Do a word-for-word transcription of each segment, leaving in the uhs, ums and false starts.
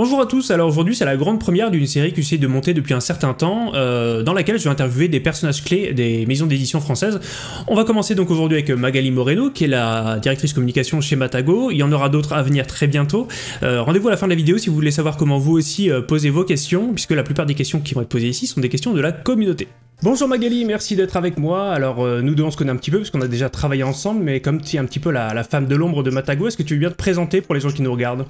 Bonjour à tous, alors aujourd'hui c'est la grande première d'une série que j'essaie de monter depuis un certain temps, euh, dans laquelle je vais interviewer des personnages clés des maisons d'édition françaises. On va commencer donc aujourd'hui avec Magali Moreno, qui est la directrice communication chez Matagot. Il y en aura d'autres à venir très bientôt. Euh, Rendez-vous à la fin de la vidéo si vous voulez savoir comment vous aussi euh, poser vos questions, puisque la plupart des questions qui vont être posées ici sont des questions de la communauté. Bonjour Magali, merci d'être avec moi. Alors euh, nous deux on se connaît un petit peu parce qu'on a déjà travaillé ensemble, mais comme tu es un petit peu la, la femme de l'ombre de Matagot, est-ce que tu veux bien te présenter pour les gens qui nous regardent?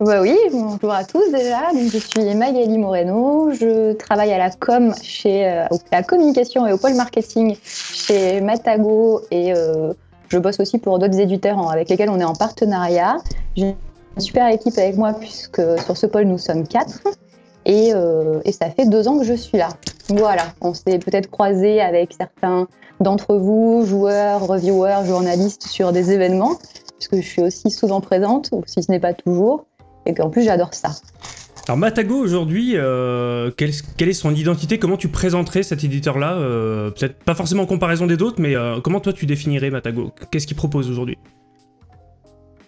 Bah oui, bonjour à tous déjà. Donc, je suis Magali Moreno, je travaille à la com chez euh, la communication et au pôle marketing chez Matagot et euh, je bosse aussi pour d'autres éditeurs avec lesquels on est en partenariat. J'ai une super équipe avec moi puisque sur ce pôle nous sommes quatre et, euh, et ça fait deux ans que je suis là. Voilà, on s'est peut-être croisés avec certains d'entre vous, joueurs, reviewers, journalistes sur des événements puisque je suis aussi souvent présente ou si ce n'est pas toujours. Et qu'en plus j'adore ça. Alors Matagot aujourd'hui, euh, quelle, quelle est son identité? Comment tu présenterais cet éditeur-là? euh, Peut-être pas forcément en comparaison des autres, mais euh, comment toi tu définirais Matagot? Qu'est-ce qu'il propose aujourd'hui?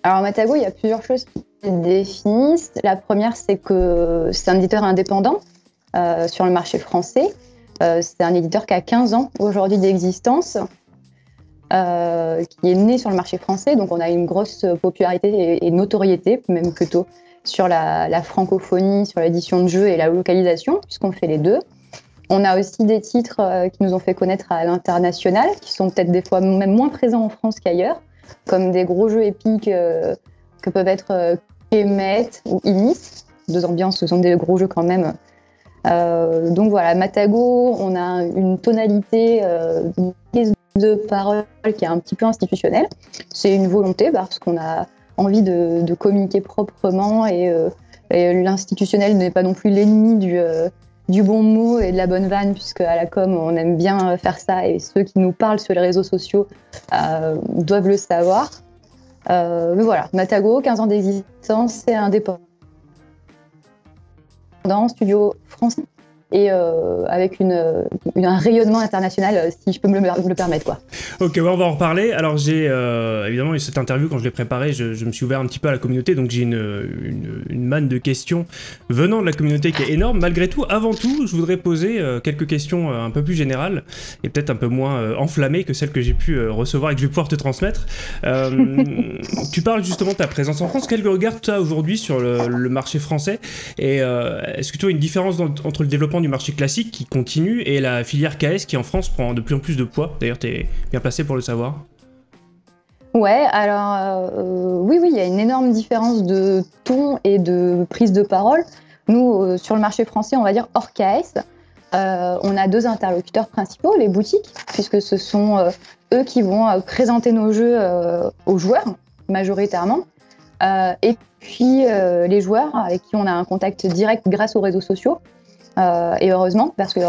Alors Matagot, il y a plusieurs choses qu'il définit. La première, c'est que c'est un éditeur indépendant euh, sur le marché français. Euh, c'est un éditeur qui a quinze ans aujourd'hui d'existence. Euh, qui est né sur le marché français, donc on a une grosse popularité et, et notoriété, même plutôt sur la, la francophonie, sur l'édition de jeux et la localisation, puisqu'on fait les deux. On a aussi des titres euh, qui nous ont fait connaître à l'international, qui sont peut-être des fois même moins présents en France qu'ailleurs, comme des gros jeux épiques euh, que peuvent être euh, Kemet ou Inis, deux ambiances, ce sont des gros jeux quand même. Euh, donc voilà, Matagot, on a une tonalité euh, de parole qui est un petit peu institutionnelle. C'est une volonté parce qu'on a envie de, de communiquer proprement et, euh, et l'institutionnel n'est pas non plus l'ennemi du, euh, du bon mot et de la bonne vanne, puisque à la com on aime bien faire ça et ceux qui nous parlent sur les réseaux sociaux euh, doivent le savoir. Euh, mais voilà, Matagot, quinze ans d'existence, c'est indépendant, studio français. Et euh, avec une, une, un rayonnement international, si je peux me le, me le permettre, quoi. Ok, ouais, on va en reparler. Alors j'ai, euh, évidemment, cette interview, quand je l'ai préparée, je, je me suis ouvert un petit peu à la communauté, donc j'ai une, une, une manne de questions venant de la communauté qui est énorme. Malgré tout, avant tout, je voudrais poser euh, quelques questions euh, un peu plus générales, et peut-être un peu moins euh, enflammées que celles que j'ai pu euh, recevoir et que je vais pouvoir te transmettre. Euh, tu parles justement de ta présence en France. Quel regard tu as aujourd'hui sur le, le marché français? Et euh, est-ce que tu as une différence dans, entre le développement du marché classique qui continue et la filière K S qui en France prend de plus en plus de poids? D'ailleurs, tu es bien placé pour le savoir. Ouais, alors euh, oui, oui, il y a une énorme différence de ton et de prise de parole. Nous, euh, sur le marché français, on va dire hors K S, euh, on a deux interlocuteurs principaux, les boutiques, puisque ce sont euh, eux qui vont euh, présenter nos jeux euh, aux joueurs, majoritairement. Euh, et puis euh, les joueurs avec qui on a un contact direct grâce aux réseaux sociaux. Euh, et heureusement, parce que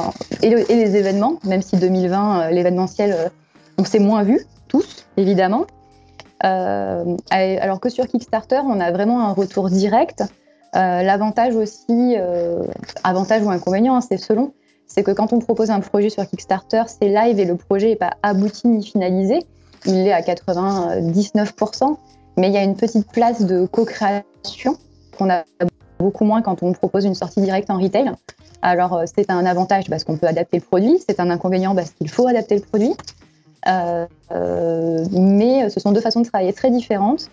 et, le, et les événements, même si deux mille vingt, euh, l'événementiel, euh, on s'est moins vu, tous, évidemment. Euh, alors que sur Kickstarter, on a vraiment un retour direct. Euh, L'avantage aussi, euh, avantage ou inconvénient, hein, c'est selon, c'est que quand on propose un projet sur Kickstarter, c'est live et le projet n'est pas abouti ni finalisé. Il est à quatre-vingt-dix-neuf pour cent, mais il y a une petite place de co-création qu'on a beaucoup moins quand on propose une sortie directe en retail. Alors c'est un avantage parce qu'on peut adapter le produit, c'est un inconvénient parce qu'il faut adapter le produit. Euh, euh, mais ce sont deux façons de travailler très différentes.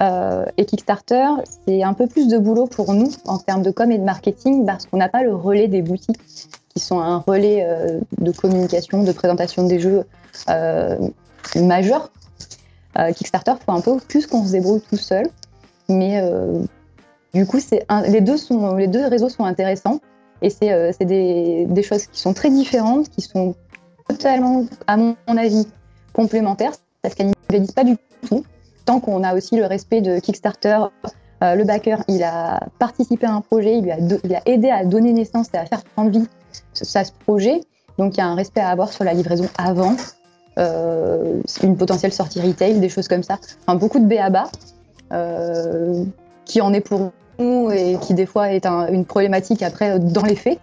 Euh, et Kickstarter, c'est un peu plus de boulot pour nous en termes de com et de marketing parce qu'on n'a pas le relais des boutiques qui sont un relais euh, de communication, de présentation des jeux euh, majeurs. Euh, Kickstarter, il faut un peu plus qu'on se débrouille tout seul. Mais euh, du coup, un, les, deux sont, les deux réseaux sont intéressants. Et c'est euh, des, des choses qui sont très différentes, qui sont totalement, à mon avis, complémentaires. Ça ne se pas du tout, tant qu'on a aussi le respect de Kickstarter. Euh, le backer, il a participé à un projet, il, lui a, do, il a aidé à donner naissance et à faire prendre vie à ce projet. Donc, il y a un respect à avoir sur la livraison avant, euh, une potentielle sortie retail, des choses comme ça. Enfin, beaucoup de B A B A euh, qui en est pour et qui des fois est un, une problématique après dans les faits,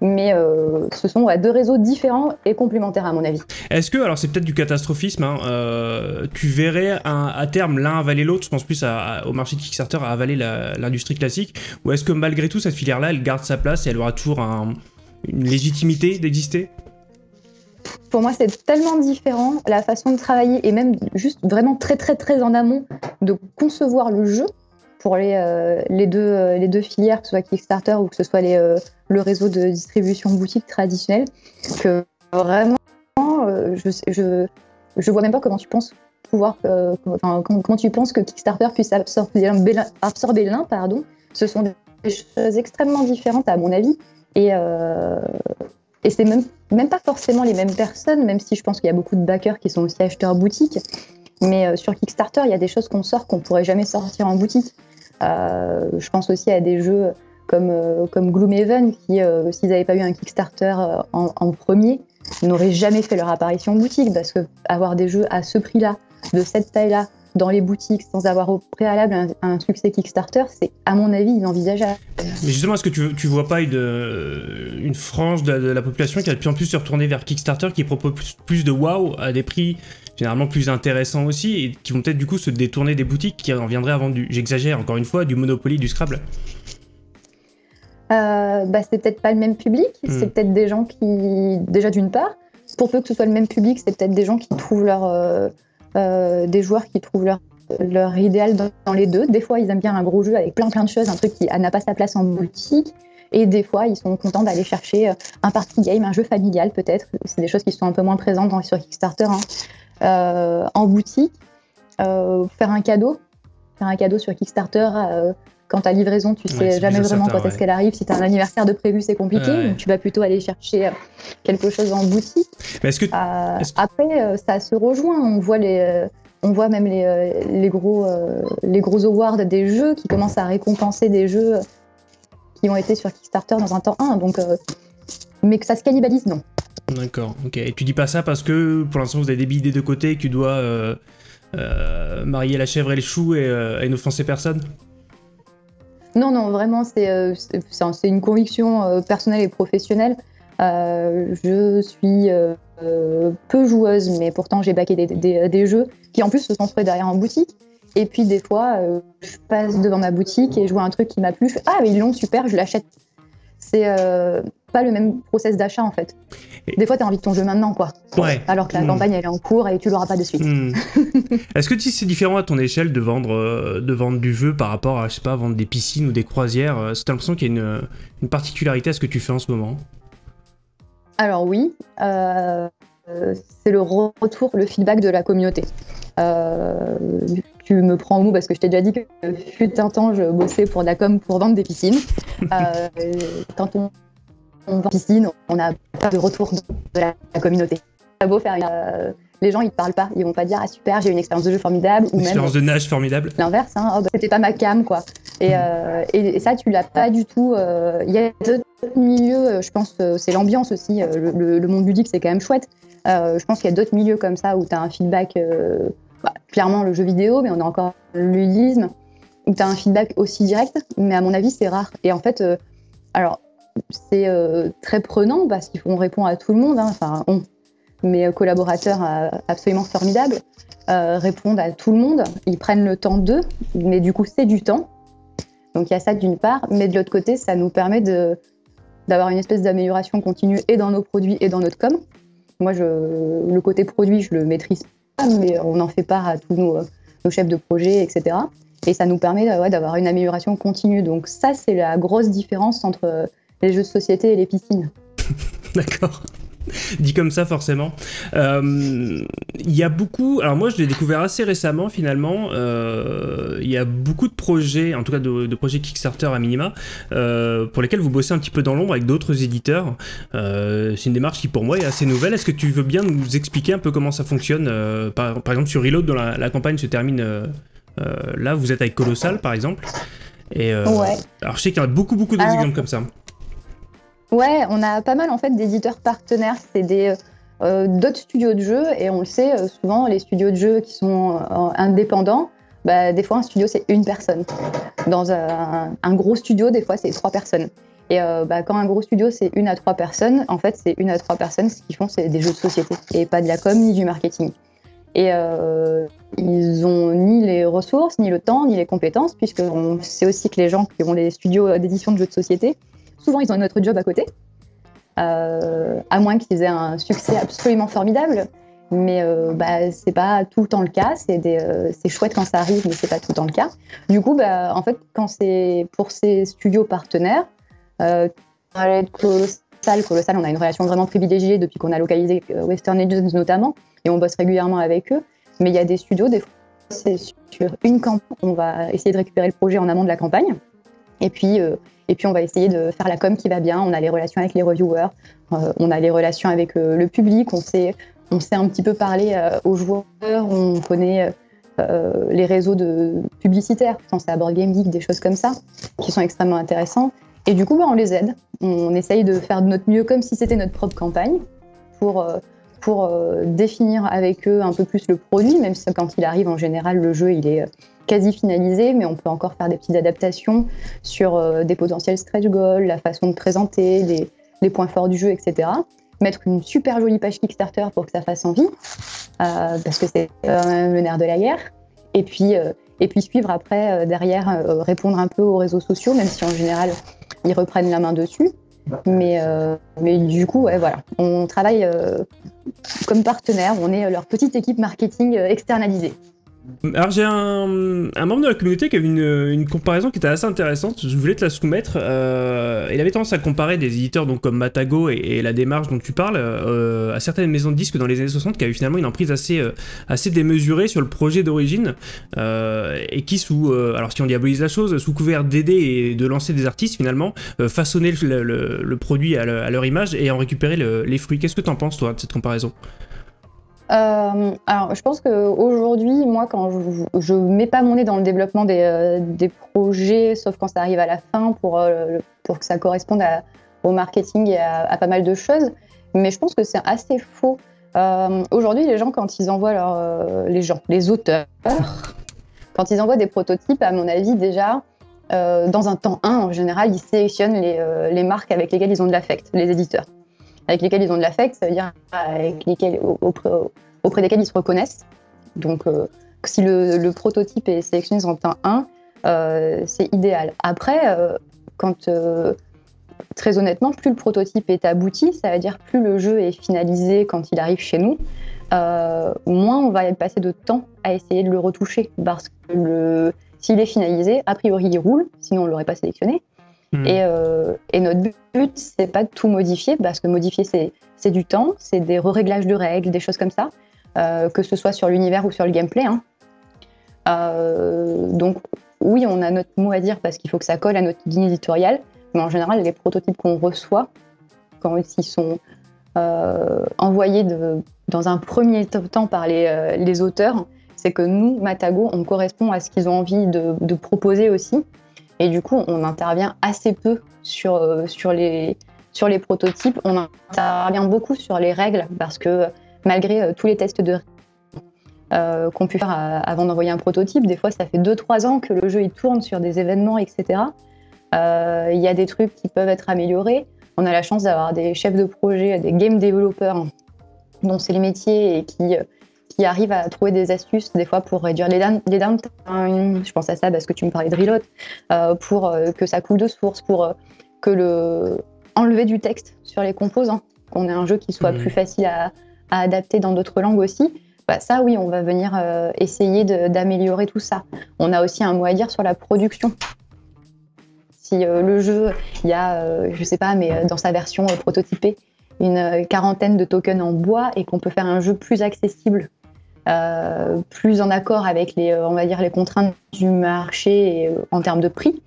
mais euh, ce sont ouais, deux réseaux différents et complémentaires à mon avis. Est-ce que, alors c'est peut-être du catastrophisme, hein, euh, tu verrais un, à terme l'un avaler l'autre, je pense plus à, à, au marché de Kickstarter à avaler l'industrie classique, ou est-ce que malgré tout cette filière-là, elle garde sa place et elle aura toujours un, une légitimité d'exister ? Pour moi, c'est tellement différent, la façon de travailler, et même juste vraiment très très très en amont de concevoir le jeu pour les, euh, les, deux, euh, les deux filières, que ce soit Kickstarter ou que ce soit les, euh, le réseau de distribution boutique traditionnel, que vraiment, euh, je, je, je vois même pas comment tu penses pouvoir, euh, enfin, comment, comment tu penses que Kickstarter puisse absorber, absorber l'un, pardon. Ce sont des choses extrêmement différentes à mon avis, et euh, Et c'est même, même pas forcément les mêmes personnes, même si je pense qu'il y a beaucoup de backers qui sont aussi acheteurs boutique. Mais euh, sur Kickstarter, il y a des choses qu'on sort qu'on pourrait jamais sortir en boutique. Euh, je pense aussi à des jeux comme, euh, comme Gloomhaven, qui, euh, s'ils n'avaient pas eu un Kickstarter euh, en, en premier, n'auraient jamais fait leur apparition en boutique. Parce que avoir des jeux à ce prix-là, de cette taille-là, dans les boutiques, sans avoir au préalable un, un succès Kickstarter, c'est à mon avis inenvisageable. Mais justement, est-ce que tu, tu vois pas une, une frange de, de la population qui a de plus en plus se retourner vers Kickstarter, qui propose plus, plus de wow à des prix généralement plus intéressants aussi, et qui vont peut-être du coup se détourner des boutiques qui en viendraient à vendre du, j'exagère encore une fois, du Monopoly, du Scrabble? euh, bah, C'est peut-être pas le même public, mmh. c'est peut-être des gens qui, déjà d'une part, pour peu que ce soit le même public, c'est peut-être des gens qui trouvent leur... Euh, Euh, des joueurs qui trouvent leur, leur idéal dans, dans les deux. Des fois, ils aiment bien un gros jeu avec plein plein de choses, un truc qui n'a pas sa place en boutique. Et des fois, ils sont contents d'aller chercher un party game, un jeu familial peut-être. C'est des choses qui sont un peu moins présentes dans, sur Kickstarter. Hein. Euh, en boutique, euh, faire un cadeau. Faire un cadeau sur Kickstarter, euh, quand ta livraison, tu sais ouais, jamais vraiment certain, quand ouais. est-ce qu'elle arrive. Si tu as un anniversaire de prévu, c'est compliqué. Euh, ouais. Donc tu vas plutôt aller chercher quelque chose en boutique. Mais est-ce que... euh, est-ce... Après, ça se rejoint. On voit, les, on voit même les, les, gros, les gros awards des jeux qui commencent à récompenser des jeux qui ont été sur Kickstarter dans un temps un. Donc, euh... mais que ça se cannibalise, non. D'accord, ok. Et tu dis pas ça parce que pour l'instant, vous avez des billes des deux côtés et que tu dois euh, euh, marier la chèvre et le chou et, euh, et n'offenser personne ? Non, non, vraiment, c'est euh, une conviction euh, personnelle et professionnelle. Euh, je suis euh, peu joueuse, mais pourtant j'ai backé des, des, des jeux qui en plus se sont faits derrière en boutique. Et puis des fois, euh, je passe devant ma boutique et je vois un truc qui m'a plu. Je fais, ah, mais ils l'ont, super, je l'achète. C'est euh, pas le même process d'achat en fait. Des fois, tu as envie de ton jeu maintenant, quoi. Ouais. Alors que la mmh. campagne, elle est en cours et tu l'auras pas de suite. Mmh. Est-ce que tu, c'est différent à ton échelle de vendre, euh, de vendre du jeu par rapport à, je sais pas, vendre des piscines ou des croisières? Est-ce que tu as l'impression qu'il y a une, une particularité à ce que tu fais en ce moment? Alors oui, euh, c'est le retour, le feedback de la communauté. Euh, tu me prends au mot parce que je t'ai déjà dit que fut un temps, je bossais pour de la com pour vendre des piscines. Euh, quand on On va en piscine, on n'a pas de retour de la communauté. Ça vaut faire, euh, les gens, ils ne parlent pas. Ils ne vont pas dire « Ah super, j'ai eu une expérience de jeu formidable » ou même « Expérience de nage formidable ». L'inverse, hein, oh, bah, c'était pas ma cam, quoi. Et, euh, et, et ça, tu l'as pas du tout. Il euh, y a deux milieux, je pense, c'est l'ambiance aussi. Le, le, le monde ludique, c'est quand même chouette. Euh, je pense qu'il y a d'autres milieux comme ça où tu as un feedback, euh, bah, clairement le jeu vidéo, mais on a encore le ludisme, où tu as un feedback aussi direct, mais à mon avis, c'est rare. Et en fait, euh, alors... c'est euh, très prenant parce qu'on répond à tout le monde, hein, enfin on, mes collaborateurs euh, absolument formidables euh, répondent à tout le monde, ils prennent le temps d'eux, mais du coup c'est du temps, donc il y a ça d'une part, mais de l'autre côté ça nous permet d'avoir une espèce d'amélioration continue et dans nos produits et dans notre com. Moi je, le côté produit je le maîtrise pas, mais on en fait part à tous nos, nos chefs de projet, et cetera. Et ça nous permet ouais, d'avoir une amélioration continue, donc ça c'est la grosse différence entre les jeux de société et les piscines. D'accord. Dit comme ça, forcément. Il euh, y a beaucoup... Alors moi, je l'ai découvert assez récemment, finalement. Il euh, y a beaucoup de projets, en tout cas de, de projets Kickstarter à minima, euh, pour lesquels vous bossez un petit peu dans l'ombre avec d'autres éditeurs. Euh, C'est une démarche qui, pour moi, est assez nouvelle. Est-ce que tu veux bien nous expliquer un peu comment ça fonctionne euh, par, par exemple, sur Reload, dont la, la campagne se termine... Euh, euh, là, vous êtes avec Colossal, par exemple. Et, euh, ouais. Alors, je sais qu'il y a beaucoup, beaucoup d'autres alors... exemples comme ça. Ouais, on a pas mal en fait d'éditeurs partenaires, c'est des euh, d'autres studios de jeux, et on le sait euh, souvent les studios de jeux qui sont euh, indépendants, bah, des fois un studio c'est une personne. Dans un, un gros studio, des fois c'est trois personnes. Et euh, bah, quand un gros studio, c'est une à trois personnes, en fait, c'est une à trois personnes, ce qu'ils font, c'est des jeux de société et pas de la com ni du marketing. Et euh, ils n'ont ni les ressources, ni le temps, ni les compétences, puisqu'on sait aussi que les gens qui ont des studios d'édition de jeux de société, souvent, ils ont un autre job à côté, euh, à moins qu'ils aient un succès absolument formidable. Mais euh, bah, c'est pas tout le temps le cas, c'est euh, chouette quand ça arrive, mais c'est pas tout le temps le cas. Du coup, bah, en fait, quand c'est pour ces studios partenaires, euh, Colossal, Colossal, on a une relation vraiment privilégiée depuis qu'on a localisé Western Legends notamment, et on bosse régulièrement avec eux. Mais il y a des studios, des fois, c'est sur une campagne, on va essayer de récupérer le projet en amont de la campagne, et puis, euh, et puis on va essayer de faire la com qui va bien, on a les relations avec les reviewers, euh, on a les relations avec euh, le public, on sait... On sait un petit peu parler euh, aux joueurs, on connaît euh, les réseaux de publicitaires, je pense à Board Game Geek, des choses comme ça, qui sont extrêmement intéressants. Et du coup, bah, on les aide. On essaye de faire de notre mieux comme si c'était notre propre campagne pour, euh, pour euh, définir avec eux un peu plus le produit, même si quand il arrive, en général, le jeu il est euh, quasi finalisé, mais on peut encore faire des petites adaptations sur euh, des potentiels stretch goals, la façon de présenter, les, les points forts du jeu, et cetera. Mettre une super jolie page Kickstarter pour que ça fasse envie, euh, parce que c'est euh, le nerf de la guerre. Et puis, euh, et puis suivre après, euh, derrière, euh, répondre un peu aux réseaux sociaux, même si en général, ils reprennent la main dessus. Mais, euh, mais du coup, ouais, voilà, on travaille euh, comme partenaire, on est leur petite équipe marketing externalisée. Alors j'ai un, un membre de la communauté qui a eu une, une comparaison qui était assez intéressante, je voulais te la soumettre. Euh, il avait tendance à comparer des éditeurs donc, comme Matagot et, et la démarche dont tu parles euh, à certaines maisons de disques dans les années soixante qui a eu finalement une emprise assez, euh, assez démesurée sur le projet d'origine euh, et qui sous, euh, alors si on diabolise la chose, sous couvert d'aider et de lancer des artistes finalement, euh, façonner le, le, le produit à, le, à leur image et en récupérer le, les fruits. Qu'est-ce que t'en penses toi de cette comparaison ? Euh, alors, je pense qu'aujourd'hui, moi, quand je ne mets pas mon nez dans le développement des, euh, des projets, sauf quand ça arrive à la fin pour, euh, pour que ça corresponde à, au marketing et à, à pas mal de choses, mais je pense que c'est assez faux. Euh, Aujourd'hui, les gens, quand ils envoient leur, euh, les gens, les auteurs, quand ils envoient des prototypes, à mon avis, déjà, euh, dans un temps un, en général, ils sélectionnent les, euh, les marques avec lesquelles ils ont de l'affect, les éditeurs. Avec lesquels ils ont de l'affect, ça veut dire avec lesquels, auprès, auprès desquels ils se reconnaissent. Donc, euh, si le, le prototype est sélectionné en temps un, euh, c'est idéal. Après, euh, quand, euh, très honnêtement, plus le prototype est abouti, ça veut dire plus le jeu est finalisé quand il arrive chez nous, euh, moins on va passer de temps à essayer de le retoucher. Parce que s'il est finalisé, a priori, il roule, sinon on ne l'aurait pas sélectionné. Et, euh, et notre but, c'est pas de tout modifier, parce que modifier, c'est du temps, c'est des réglages de règles, des choses comme ça, euh, que ce soit sur l'univers ou sur le gameplay. Hein. Euh, donc oui, on a notre mot à dire parce qu'il faut que ça colle à notre ligne éditoriale, mais en général, les prototypes qu'on reçoit, quand ils sont euh, envoyés de, dans un premier temps par les, euh, les auteurs, c'est que nous, Matagot, on correspond à ce qu'ils ont envie de, de proposer aussi. Et du coup, on intervient assez peu sur, euh, sur, les, sur les prototypes. On intervient beaucoup sur les règles parce que malgré euh, tous les tests de euh, qu'on peut faire à, avant d'envoyer un prototype, des fois, ça fait deux trois ans que le jeu il tourne sur des événements, et cetera. Euh, y a des trucs qui peuvent être améliorés. On a la chance d'avoir des chefs de projet, des game développeurs dont c'est le métier et qui, euh, qui arrivent à trouver des astuces des fois pour réduire les, down les downtime, je pense à ça parce que tu me parlais de Reload, euh, pour euh, que ça coule de source, pour euh, que le... enlever du texte sur les composants, qu'on ait un jeu qui soit mmh. plus facile à, à adapter dans d'autres langues aussi, bah, ça oui, on va venir euh, essayer d'améliorer tout ça. On a aussi un mot à dire sur la production. Si euh, le jeu, il y a, euh, je sais pas, mais euh, dans sa version euh, prototypée, une quarantaine de tokens en bois et qu'on peut faire un jeu plus accessible, Euh, plus en accord avec les, on va dire, les contraintes du marché et, euh, en termes de prix,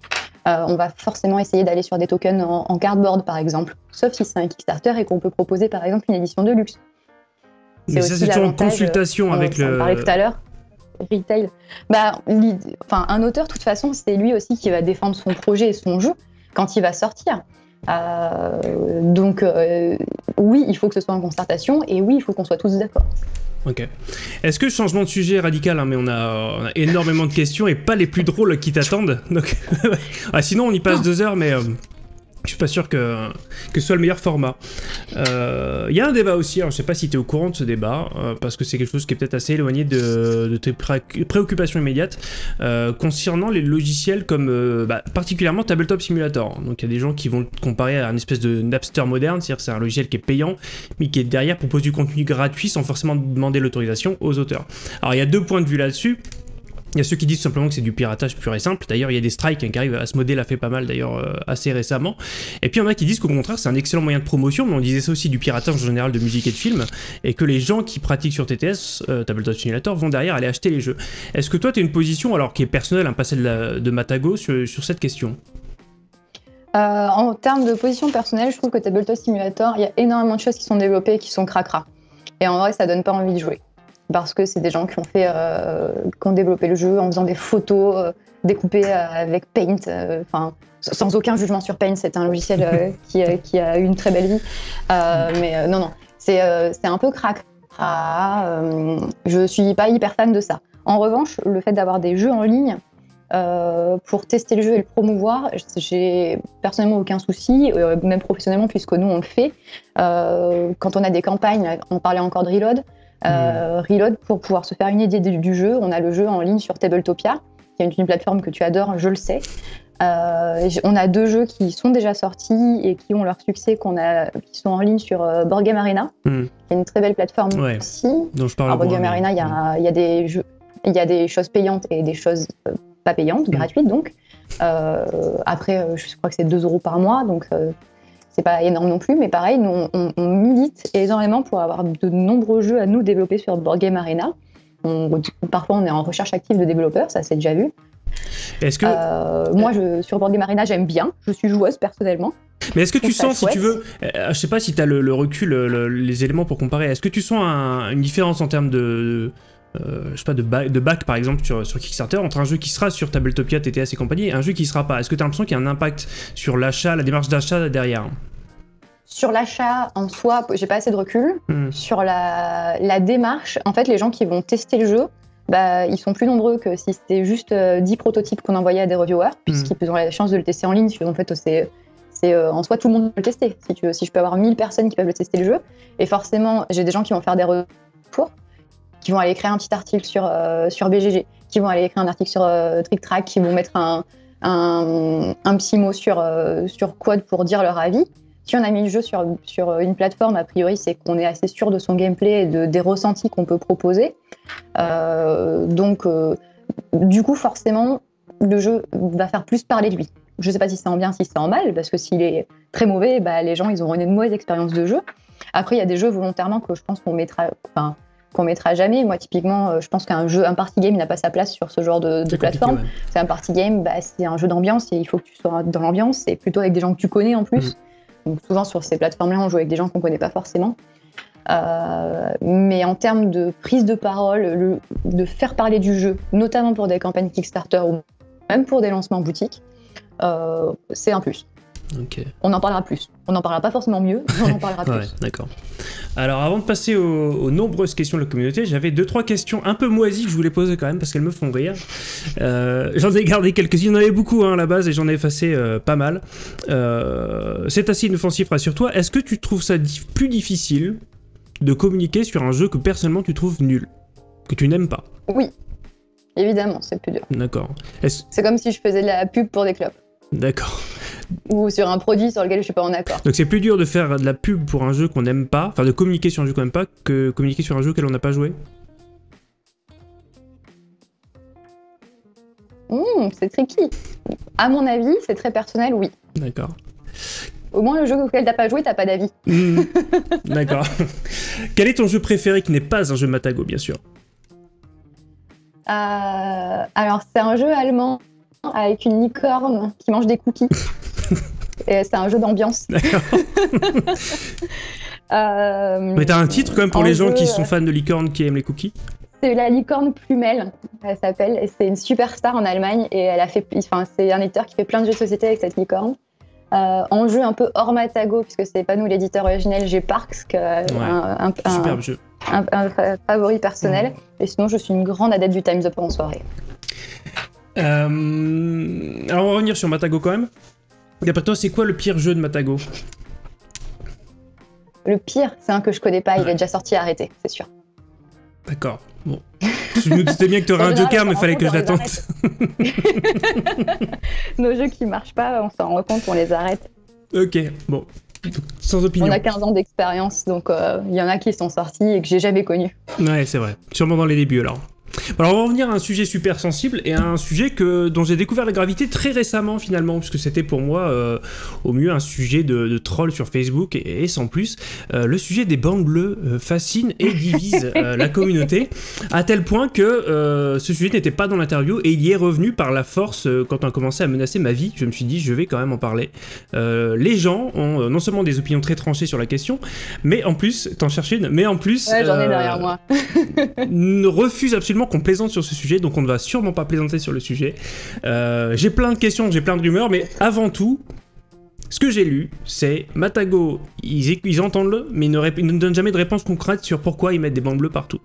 euh, on va forcément essayer d'aller sur des tokens en, en cardboard par exemple, sauf si c'est un Kickstarter et qu'on peut proposer par exemple une édition de luxe. Mais ça c'est toujours en consultation euh, avec on, le... On parlait tout à l'heure, retail. Bah, enfin, un auteur, de toute façon, c'est lui aussi qui va défendre son projet et son jeu quand il va sortir. Euh, donc euh, oui, il faut que ce soit en concertation et oui, il faut qu'on soit tous d'accord. Ok. Est-ce que changement de sujet radical, hein, mais on a, on a énormément de questions et pas les plus drôles qui t'attendent. Donc, ah, sinon on y passe deux heures, mais euh, Je suis pas sûr que, que ce soit le meilleur format. Il euh, y a un débat aussi, alors je sais pas si tu es au courant de ce débat, euh, parce que c'est quelque chose qui est peut-être assez éloigné de, de tes pré préoccupations immédiates, euh, concernant les logiciels comme euh, bah, particulièrement Tabletop Simulator. Donc il y a des gens qui vont comparer à une espèce de Napster moderne, c'est-à-dire que c'est un logiciel qui est payant, mais qui est derrière propose du contenu gratuit sans forcément demander l'autorisation aux auteurs. Alors il y a deux points de vue là-dessus. Il y a ceux qui disent simplement que c'est du piratage pur et simple. D'ailleurs, il y a des strikes hein, qui arrivent. Asmodée l'a fait pas mal, d'ailleurs, euh, assez récemment. Et puis, il y en a qui disent qu'au contraire, c'est un excellent moyen de promotion. Mais on disait ça aussi du piratage en général de musique et de films. Et que les gens qui pratiquent sur T T S, euh, Tabletop Simulator, vont derrière aller acheter les jeux. Est-ce que toi, tu as une position, alors qui est personnelle, hein, pas celle de, la, de Matagot, sur, sur cette question ? euh, En termes de position personnelle, je trouve que Tabletop Simulator, il y a énormément de choses qui sont développées et qui sont cracra. Et en vrai, ça donne pas envie de jouer. Parce que c'est des gens qui ont, fait, euh, qui ont développé le jeu en faisant des photos euh, découpées euh, avec Paint, euh, sans aucun jugement sur Paint, c'est un logiciel euh, qui, euh, qui a une très belle vie. Euh, mais euh, non, non, c'est euh, un peu crack. Ah, euh, je suis pas hyper fan de ça. En revanche, le fait d'avoir des jeux en ligne euh, pour tester le jeu et le promouvoir, j'ai personnellement aucun souci, euh, même professionnellement, puisque nous on le fait. Euh, quand on a des campagnes, on parlait encore de Reload. Euh, Reload, pour pouvoir se faire une idée du jeu, on a le jeu en ligne sur Tabletopia, qui est une plateforme que tu adores, je le sais. Euh, on a deux jeux qui sont déjà sortis et qui ont leur succès, qu'on a, qui sont en ligne sur euh, Board Game Arena, mm. qui est une très belle plateforme ouais, aussi. Dont je parle. Alors, Board Game Arena, il y, mm. y, y a des choses payantes et des choses euh, pas payantes, mm. gratuites donc. Euh, après, euh, je crois que c'est deux euros par mois, donc euh, c'est pas énorme non plus, mais pareil, nous, on, on, on milite énormément pour avoir de nombreux jeux à nous développer sur Board Game Arena. On, parfois, on est en recherche active de développeurs, ça c'est déjà vu. Est-ce que... euh, moi, je, sur Board Game Arena, j'aime bien. Je suis joueuse personnellement. Mais est-ce que tu sens, si tu veux, euh, je sais pas si tu as le, le recul, le, les éléments pour comparer, est-ce que tu sens un, une différence en termes de... Euh, je sais pas, de bac, de bac par exemple sur, sur Kickstarter, entre un jeu qui sera sur Tabletopia, T T S et compagnie et un jeu qui sera pas? Est-ce que tu as l'impression qu'il y a un impact sur l'achat, la démarche d'achat derrière? Sur l'achat en soi, j'ai pas assez de recul. Mmh. Sur la, la démarche, en fait, les gens qui vont tester le jeu, bah, ils sont plus nombreux que si c'était juste euh, dix prototypes qu'on envoyait à des reviewers, puisqu'ils mmh. ont la chance de le tester en ligne. En fait, c'est euh, en soi, tout le monde peut le tester. Si, tu veux, si je peux avoir mille personnes qui peuvent le tester le jeu, et forcément, j'ai des gens qui vont faire des retours, qui vont aller créer un petit article sur, euh, sur B G G, qui vont aller écrire un article sur euh, TrickTrack, qui vont mettre un, un, un petit mot sur, euh, sur Quad pour dire leur avis. Si on a mis le jeu sur, sur une plateforme, a priori, c'est qu'on est assez sûr de son gameplay et de, des ressentis qu'on peut proposer. Euh, donc, euh, du coup, forcément, le jeu va faire plus parler de lui. Je ne sais pas si c'est en bien, si c'est en mal, parce que s'il est très mauvais, bah, les gens ils auront une mauvaise expérience de jeu. Après, il y a des jeux volontairement que je pense qu'on mettra... Enfin, qu'on mettra jamais. Moi, typiquement, je pense qu'un jeu, un party game n'a pas sa place sur ce genre de, de plateforme. Ouais. C'est un party game, bah, c'est un jeu d'ambiance et il faut que tu sois dans l'ambiance et plutôt avec des gens que tu connais en plus. Mmh. Donc souvent, sur ces plateformes-là, on joue avec des gens qu'on connaît pas forcément. Euh, mais en termes de prise de parole, le, de faire parler du jeu, notamment pour des campagnes Kickstarter ou même pour des lancements boutiques, euh, c'est un plus. Okay. On en parlera plus. On n'en parlera pas forcément mieux, mais on en parlera plus. Ouais, d'accord. Alors, avant de passer aux, aux nombreuses questions de la communauté, j'avais deux trois questions un peu moisies que je voulais poser quand même parce qu'elles me font rire. Euh, j'en ai gardé quelques-unes, il y en avait beaucoup hein, à la base et j'en ai effacé euh, pas mal. Euh, c'est assez inoffensif, rassure-toi. Est-ce que tu trouves ça dif- plus difficile de communiquer sur un jeu que personnellement tu trouves nul, que tu n'aimes pas? Oui, évidemment, c'est plus dur. D'accord. Est-ce... C'est comme si je faisais de la pub pour des clopes. D'accord. Ou sur un produit sur lequel je suis pas en accord. Donc c'est plus dur de faire de la pub pour un jeu qu'on n'aime pas, enfin de communiquer sur un jeu qu'on n'aime pas, que communiquer sur un jeu auquel on n'a pas joué. Mmh, c'est tricky. À mon avis, c'est très personnel, oui. D'accord. Au moins le jeu auquel t'as pas joué, t'as pas d'avis. Mmh. D'accord. Quel est ton jeu préféré qui n'est pas un jeu Matagot, bien sûr? euh, Alors c'est un jeu allemand avec une licorne qui mange des cookies. C'est un jeu d'ambiance. D'accord. euh, Mais t'as un titre quand même pour les jeu, gens qui sont fans de licorne, qui aiment les cookies? C'est la licorne Plumel, elle s'appelle, et c'est une superstar en Allemagne, et elle a fait, enfin, c'est un éditeur qui fait plein de jeux de société avec cette licorne. Euh, en jeu un peu hors Matagot, puisque c'est pas nous l'éditeur originel, j'ai Parks, que, ouais, un, un, superbe un, jeu. Un, un, un favori personnel, mmh. et sinon je suis une grande adepte du Time's Up en soirée. Euh... Alors on va revenir sur Matagot quand même. D'après toi, c'est quoi le pire jeu de Matagot? Le pire, c'est un que je connais pas, il est déjà sorti et arrêté, c'est sûr. D'accord, bon. Je me disais bien que tu aurais un joker, mais fallait que je l'attende. Nos jeux qui marchent pas, on s'en rend compte, on les arrête. Ok, bon. Sans opinion. On a quinze ans d'expérience, donc il euh, y en a qui sont sortis et que j'ai jamais connus. Ouais, c'est vrai. Sûrement dans les débuts, alors. Alors, on va revenir à un sujet super sensible et à un sujet que, dont j'ai découvert la gravité très récemment, finalement, puisque c'était pour moi, euh, au mieux, un sujet de, de troll sur Facebook et, et sans plus. Euh, le sujet des bancs bleus euh, fascine et divise euh, la communauté, à tel point que euh, ce sujet n'était pas dans l'interview et il y est revenu par la force euh, quand on a commencé à menacer ma vie. Je me suis dit, je vais quand même en parler. Euh, les gens ont euh, non seulement des opinions très tranchées sur la question, mais en plus, t'en cherches une, mais en plus... Ouais, j'en ai euh, derrière moi. Ne refuse absolument qu'on plaisante sur ce sujet, donc on ne va sûrement pas plaisanter sur le sujet. Euh, j'ai plein de questions, j'ai plein de rumeurs, mais avant tout, ce que j'ai lu, c'est Matagot, ils, ils entendent le, mais ils ne, ils ne donnent jamais de réponse concrète sur pourquoi ils mettent des bancs bleus partout.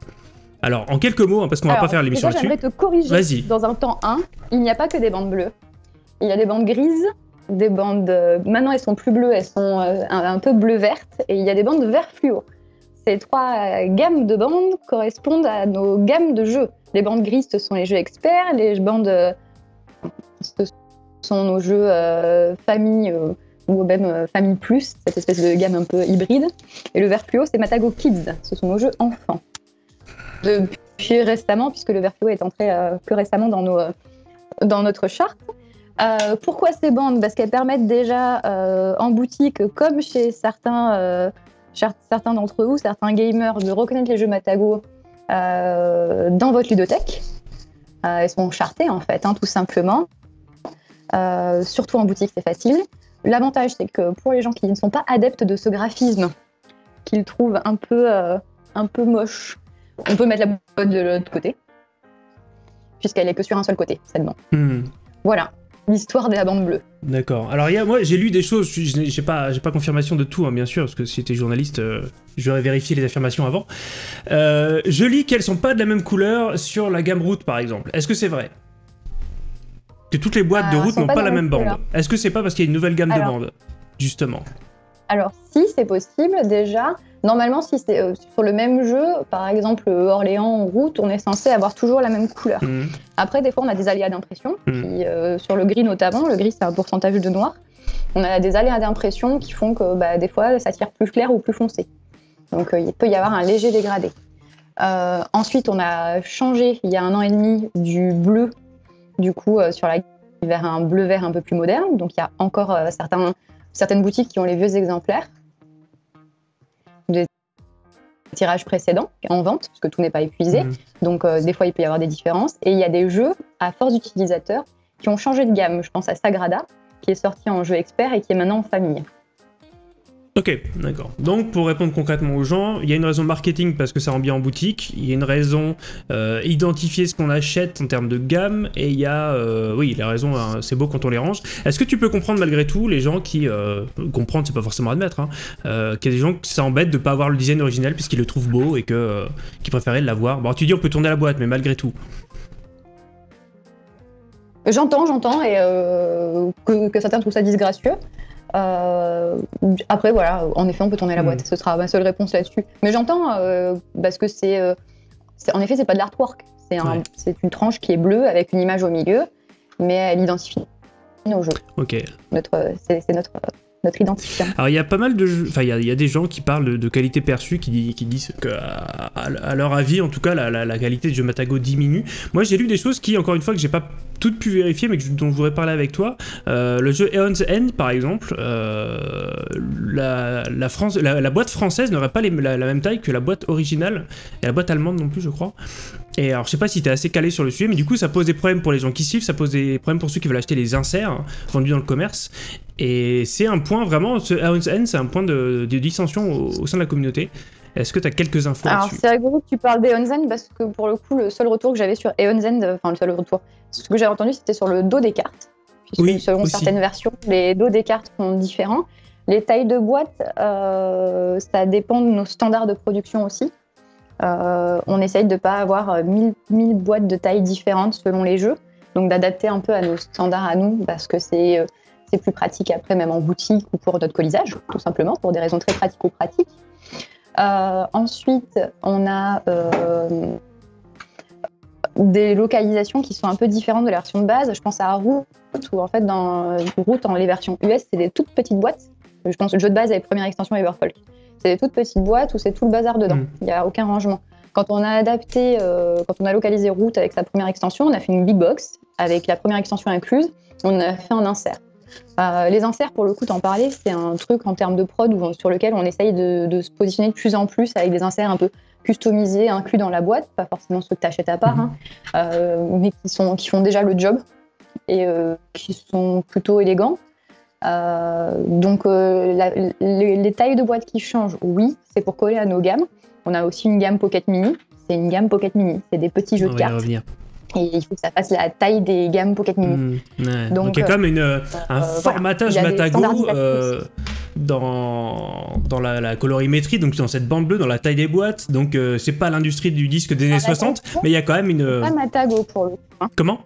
Alors, en quelques mots, hein, parce qu'on va pas faire l'émission là-dessus. J'aimerais te corriger. Vas-y. Dans un temps un, il n'y a pas que des bandes bleues. Il y a des bandes grises, des bandes... Maintenant, elles sont plus bleues, elles sont un, un peu bleu-vertes, et il y a des bandes vert fluo. Ces trois gammes de bandes correspondent à nos gammes de jeux. Les bandes grises, ce sont les jeux experts, les bandes, euh, ce sont nos jeux euh, famille euh, ou même euh, famille plus, cette espèce de gamme un peu hybride. Et le vert plus haut, c'est Matagot Kids, ce sont nos jeux enfants. Depuis récemment, puisque le vert plus haut est entré euh, que récemment dans, nos, euh, dans notre charte. Euh, pourquoi ces bandes? Parce qu'elles permettent déjà euh, en boutique, comme chez certains... Euh, certains d'entre vous, certains gamers, de reconnaître les jeux Matagot euh, dans votre ludothèque. Euh, ils sont chartés en fait, hein, tout simplement. Euh, surtout en boutique, c'est facile. L'avantage, c'est que pour les gens qui ne sont pas adeptes de ce graphisme, qu'ils trouvent un peu, euh, un peu moche, on peut mettre la boîte de l'autre côté, puisqu'elle est que sur un seul côté, seulement. Mmh. Voilà. L'histoire de la bande bleue. D'accord. Alors, y a, moi, j'ai lu des choses, j'ai pas, j'ai pas confirmation de tout, hein, bien sûr, parce que si j'étais journaliste, euh, j'aurais vérifié les affirmations avant. Euh, je lis qu'elles sont pas de la même couleur sur la gamme Root, par exemple. Est-ce que c'est vrai? Que toutes les boîtes de Root n'ont pas, pas la même, même bande. Est-ce que c'est pas parce qu'il y a une nouvelle gamme alors, de bandes, justement? Alors, si, c'est possible, déjà. Normalement, si c'est euh, sur le même jeu, par exemple euh, Orléans ou Route, on est censé avoir toujours la même couleur. Mmh. Après, des fois, on a des aléas d'impression. Mmh. Euh, sur le gris notamment, le gris, c'est un pourcentage de noir. On a des aléas d'impression qui font que bah, des fois, ça tire plus clair ou plus foncé. Donc, euh, il peut y avoir un léger dégradé. Euh, ensuite, on a changé, il y a un an et demi, du bleu, du coup, euh, sur la vers un bleu-vert un peu plus moderne. Donc, il y a encore euh, certains, certaines boutiques qui ont les vieux exemplaires des tirages précédents en vente, puisque tout n'est pas épuisé. Mmh. Donc, euh, des fois, il peut y avoir des différences. Et il y a des jeux à force d'utilisateurs qui ont changé de gamme. Je pense à Sagrada, qui est sorti en jeu expert et qui est maintenant en famille. Ok, d'accord. Donc, pour répondre concrètement aux gens, il y a une raison marketing parce que ça rend bien en boutique, il y a une raison euh, identifier ce qu'on achète en termes de gamme, et il y a, euh, oui, les raisons, hein, c'est beau quand on les range. Est-ce que tu peux comprendre malgré tout les gens qui, euh, comprendre, c'est pas forcément admettre, hein, euh, qu'il y a des gens qui s'embêtent de pas avoir le design original puisqu'ils le trouvent beau et que, euh, qu'ils préféraient l'avoir. Bon, tu dis on peut tourner la boîte, mais malgré tout. J'entends, j'entends, et euh, que, que certains trouvent ça disgracieux. Euh, après voilà, en effet on peut tourner la boîte, mmh. Ce sera ma seule réponse là-dessus. Mais j'entends euh, parce que c'est, euh, en effet c'est pas de l'artwork, c'est un, ouais. Une tranche qui est bleue avec une image au milieu, mais elle identifie nos jeux. Ok. Notre, c'est notre, notre identifiant. Alors il y a pas mal de jeux, enfin il y, y a des gens qui parlent de, de qualité perçue, qui, qui disent qu'à à leur avis en tout cas la, la, la qualité du jeu Matagot diminue. Moi j'ai lu des choses qui, encore une fois, que j'ai pas toutes pu vérifier, mais dont je voudrais parler avec toi. Euh, le jeu Aeon's End, par exemple, euh, la, la, France, la, la boîte française n'aurait pas les, la, la même taille que la boîte originale, et la boîte allemande non plus, je crois. Et alors, je sais pas si t'es assez calé sur le sujet, mais du coup, ça pose des problèmes pour les gens qui suivent, ça pose des problèmes pour ceux qui veulent acheter les inserts hein, vendus dans le commerce. Et c'est un point vraiment, ce Aeon's End, c'est un point de, de dissension au, au sein de la communauté. Est-ce que tu as quelques infos? Alors, c'est rigolo que tu parles d'Aeon's End parce que pour le coup, le seul retour que j'avais sur Aeon's End, enfin le seul retour, ce que j'ai entendu, c'était sur le dos des cartes. Puisque oui, selon aussi. Certaines versions, les dos des cartes sont différents. Les tailles de boîte, euh, ça dépend de nos standards de production aussi. Euh, on essaye de ne pas avoir mille boîtes de tailles différentes selon les jeux, donc d'adapter un peu à nos standards à nous parce que c'est c'est plus pratique après, même en boutique ou pour notre colisage, tout simplement, pour des raisons très pratico-pratiques. Euh, ensuite, on a euh, des localisations qui sont un peu différentes de la version de base. Je pense à Root, où en fait, dans Root, dans les versions U S, c'est des toutes petites boîtes. Je pense que le jeu de base avec première extension Everfolk. C'est des toutes petites boîtes où c'est tout le bazar dedans. Il mmh. n'y a aucun rangement. Quand on a adapté, euh, quand on a localisé Root avec sa première extension, on a fait une big box avec la première extension incluse. On a fait un insert. Euh, les inserts, pour le coup, t'en parlais, c'est un truc en termes de prod où, sur lequel on essaye de, de se positionner de plus en plus avec des inserts un peu customisés, inclus dans la boîte, pas forcément ceux que t'achètes à part, hein, euh, mais qui, sont, qui font déjà le job et euh, qui sont plutôt élégants. Euh, donc euh, la, les, les tailles de boîte qui changent, oui, c'est pour coller à nos gammes. On a aussi une gamme Pocket Mini, c'est une gamme Pocket Mini, c'est des petits jeux on de cartes. Et il faut que ça fasse la taille des gammes Pocket Mini. Mmh, ouais. Donc, donc il y a quand même une, euh, un euh, formatage voilà. Matagot euh, dans, dans la, la colorimétrie, donc dans cette bande bleue, dans la taille des boîtes. Donc euh, c'est pas l'industrie du disque des années soixante, mais il y a quand même une... C'est pas Matagot pour le coup. Hein. Comment ?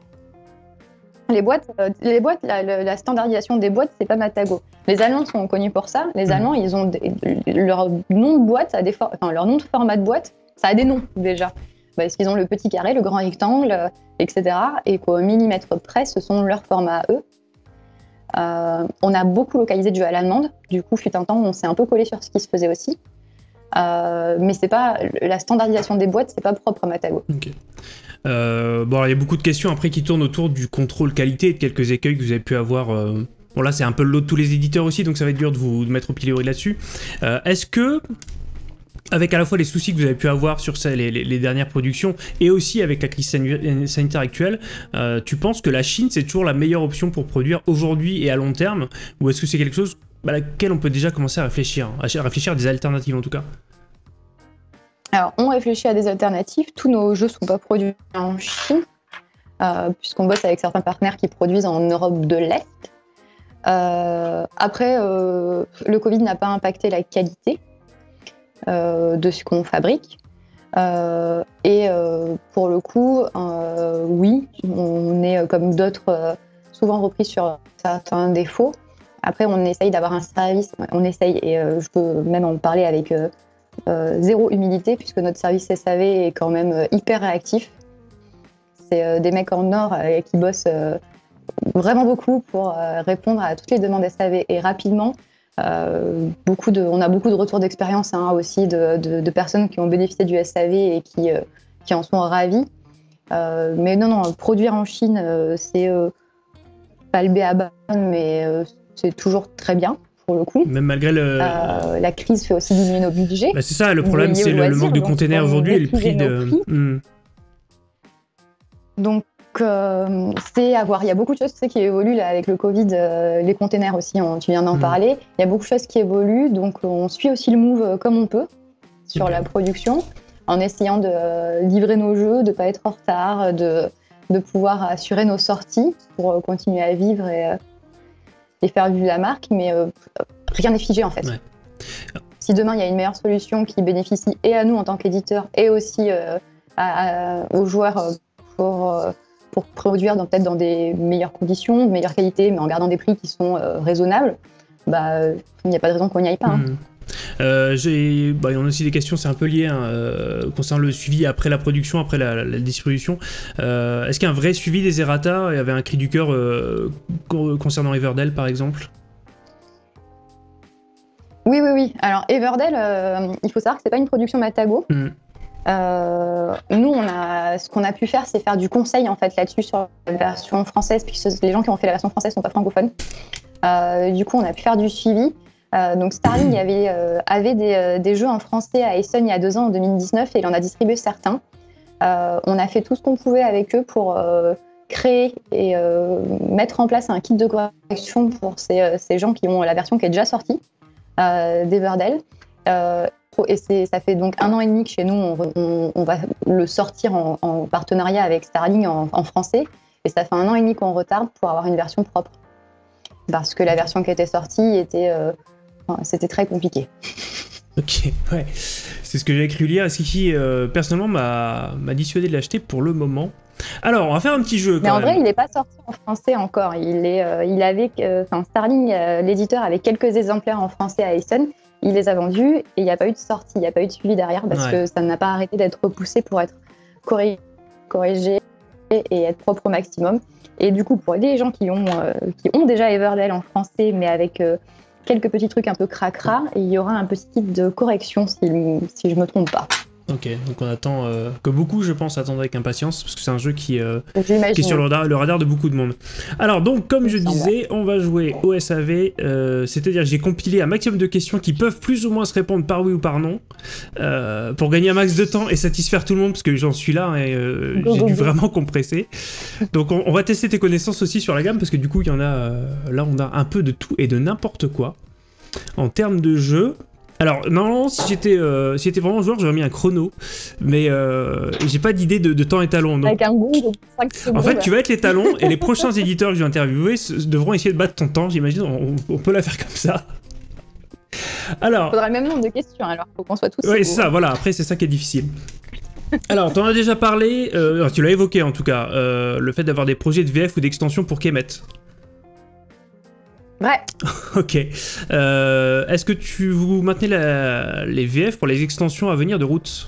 Les boîtes, les boîtes la, la standardisation des boîtes, c'est pas Matagot. Les Allemands sont connus pour ça. Les Allemands, ils ont des, leur nom de boîte, ça a des for, enfin, leur nom de format de boîte, ça a des noms déjà. Parce qu'ils ont le petit carré, le grand rectangle, et cetera. Et qu'au millimètre près, ce sont leurs formats à eux. Euh, on a beaucoup localisé de jeux à l'allemande. Du coup, fut un temps où on s'est un peu collé sur ce qui se faisait aussi. Euh, mais c'est pas la standardisation des boîtes, c'est pas propre à Matagot. Okay. Euh, bon, alors, il y a beaucoup de questions après qui tournent autour du contrôle qualité et de quelques écueils que vous avez pu avoir. Euh... Bon, là, c'est un peu le lot de tous les éditeurs aussi, donc ça va être dur de vous de mettre au pilori là-dessus. Euh, est-ce que, avec à la fois les soucis que vous avez pu avoir sur ça, les, les, les dernières productions et aussi avec la crise sanitaire actuelle, euh, tu penses que la Chine, c'est toujours la meilleure option pour produire aujourd'hui et à long terme, ou est-ce que c'est quelque chose à laquelle on peut déjà commencer à réfléchir, à réfléchir à des alternatives en tout cas? Alors, on réfléchit à des alternatives. Tous nos jeux ne sont pas produits en Chine, euh, puisqu'on bosse avec certains partenaires qui produisent en Europe de l'Est. Euh, après, euh, le Covid n'a pas impacté la qualité euh, de ce qu'on fabrique. Euh, et euh, pour le coup, euh, oui, on est, comme d'autres, euh, souvent repris sur certains défauts. Après, on essaye d'avoir un service, on essaye, et euh, je peux même en parler avec euh, euh, zéro humilité, puisque notre service S A V est quand même euh, hyper réactif. C'est euh, des mecs en or euh, qui bossent euh, vraiment beaucoup pour euh, répondre à toutes les demandes S A V, et rapidement. Euh, beaucoup de, on a beaucoup de retours d'expérience hein, aussi, de, de, de personnes qui ont bénéficié du S A V et qui, euh, qui en sont ravies. Euh, mais non, non, produire en Chine, euh, c'est euh, pas le B A B A, mais... Euh, c'est toujours très bien, pour le coup. Même malgré le... Euh, la crise fait aussi diminuer nos budgets. Bah c'est ça, le problème, c'est le, le manque de containers aujourd'hui et le prix de... Prix. Mmh. Donc, euh, c'est à voir. Il y a beaucoup de choses qui évoluent là, avec le Covid, euh, les containers aussi, on, tu viens d'en mmh. parler. Il y a beaucoup de choses qui évoluent, donc on suit aussi le move comme on peut sur mmh. la production, en essayant de livrer nos jeux, de ne pas être en retard, de, de pouvoir assurer nos sorties pour continuer à vivre et... et faire vivre la marque, mais euh, rien n'est figé en fait. Ouais. Si demain il y a une meilleure solution qui bénéficie et à nous en tant qu'éditeurs et aussi euh, à, à, aux joueurs pour, pour produire dans, peut-être dans des meilleures conditions, de meilleure qualité, mais en gardant des prix qui sont euh, raisonnables, bah, il n'y a pas de raison qu'on n'y aille pas. Hein. Mmh. Euh, j'ai, bah, on a aussi des questions, c'est un peu lié hein, euh, concernant le suivi après la production, après la, la distribution. Euh, est-ce qu'il y a un vrai suivi des errata? Il y avait un cri du cœur euh, concernant Everdell par exemple. Oui, oui, oui. Alors Everdell, euh, il faut savoir que c'est pas une production Matagot. Mmh. Euh, nous, on a, ce qu'on a pu faire, c'est faire du conseil en fait là-dessus sur la version française, puisque les gens qui ont fait la version française sont pas francophones. Euh, du coup, on a pu faire du suivi. Euh, donc Starling avait, euh, avait des, euh, des jeux en français à Essen il y a deux ans, en deux mille dix-neuf, et il en a distribué certains. Euh, on a fait tout ce qu'on pouvait avec eux pour euh, créer et euh, mettre en place un kit de correction pour ces, ces gens qui ont la version qui est déjà sortie euh, d'Everdell. Euh, et ça fait donc un an et demi que chez nous, on, on, on va le sortir en, en partenariat avec Starling en, en français, et ça fait un an et demi qu'on retarde pour avoir une version propre. Parce que la version qui était sortie était... Euh, c'était très compliqué. Ok, ouais. C'est ce que j'avais cru lire. Ce qui, euh, personnellement, m'a dissuadé de l'acheter pour le moment. Alors, on va faire un petit jeu. Quand Mais en même. vrai, il n'est pas sorti en français encore. Il est, euh, il avait, euh, enfin, Starling, euh, l'éditeur, avait quelques exemplaires en français à Essen. Il les a vendus et il n'y a pas eu de sortie, il n'y a pas eu de suivi derrière parce ouais. que ça n'a pas arrêté d'être repoussé pour être corrigé, corrigé et être propre au maximum. Et du coup, pour les gens qui ont, euh, qui ont déjà Everdell en français, mais avec euh, quelques petits trucs un peu cracra, il y aura un petit kit de correction si, si je ne me trompe pas. Ok, donc on attend, euh, que beaucoup je pense attendent avec impatience, parce que c'est un jeu qui, euh, qui est sur le radar, le radar de beaucoup de monde. Alors donc, comme je disais, on va jouer au S A V, euh, c'est-à-dire j'ai compilé un maximum de questions qui peuvent plus ou moins se répondre par oui ou par non, euh, pour gagner un max de temps et satisfaire tout le monde, parce que j'en suis là et euh, j'ai dû vraiment compresser. Donc on, on va tester tes connaissances aussi sur la gamme, parce que du coup il y en a, euh, là on a un peu de tout et de n'importe quoi en termes de jeu. Alors normalement, si j'étais euh, si j'étais vraiment joueur, j'aurais mis un chrono, mais euh, j'ai pas d'idée de, de temps étalon. Donc... Avec un goût de cinq secondes. En fait, tu vas être l'étalon et les prochains éditeurs que je vais interviewer devront essayer de battre ton temps. J'imagine, on, on peut la faire comme ça. Alors. Il faudra le même nombre de questions, alors faut qu'on soit tous. Oui, c'est ça. Voilà. Après, c'est ça qui est difficile. Alors, t'en as déjà parlé. Euh, tu l'as évoqué en tout cas, euh, le fait d'avoir des projets de V F ou d'extension pour Kemet. Ouais. Ok. Euh, Est-ce que tu vous maintenez la, les V F pour les extensions à venir de Root?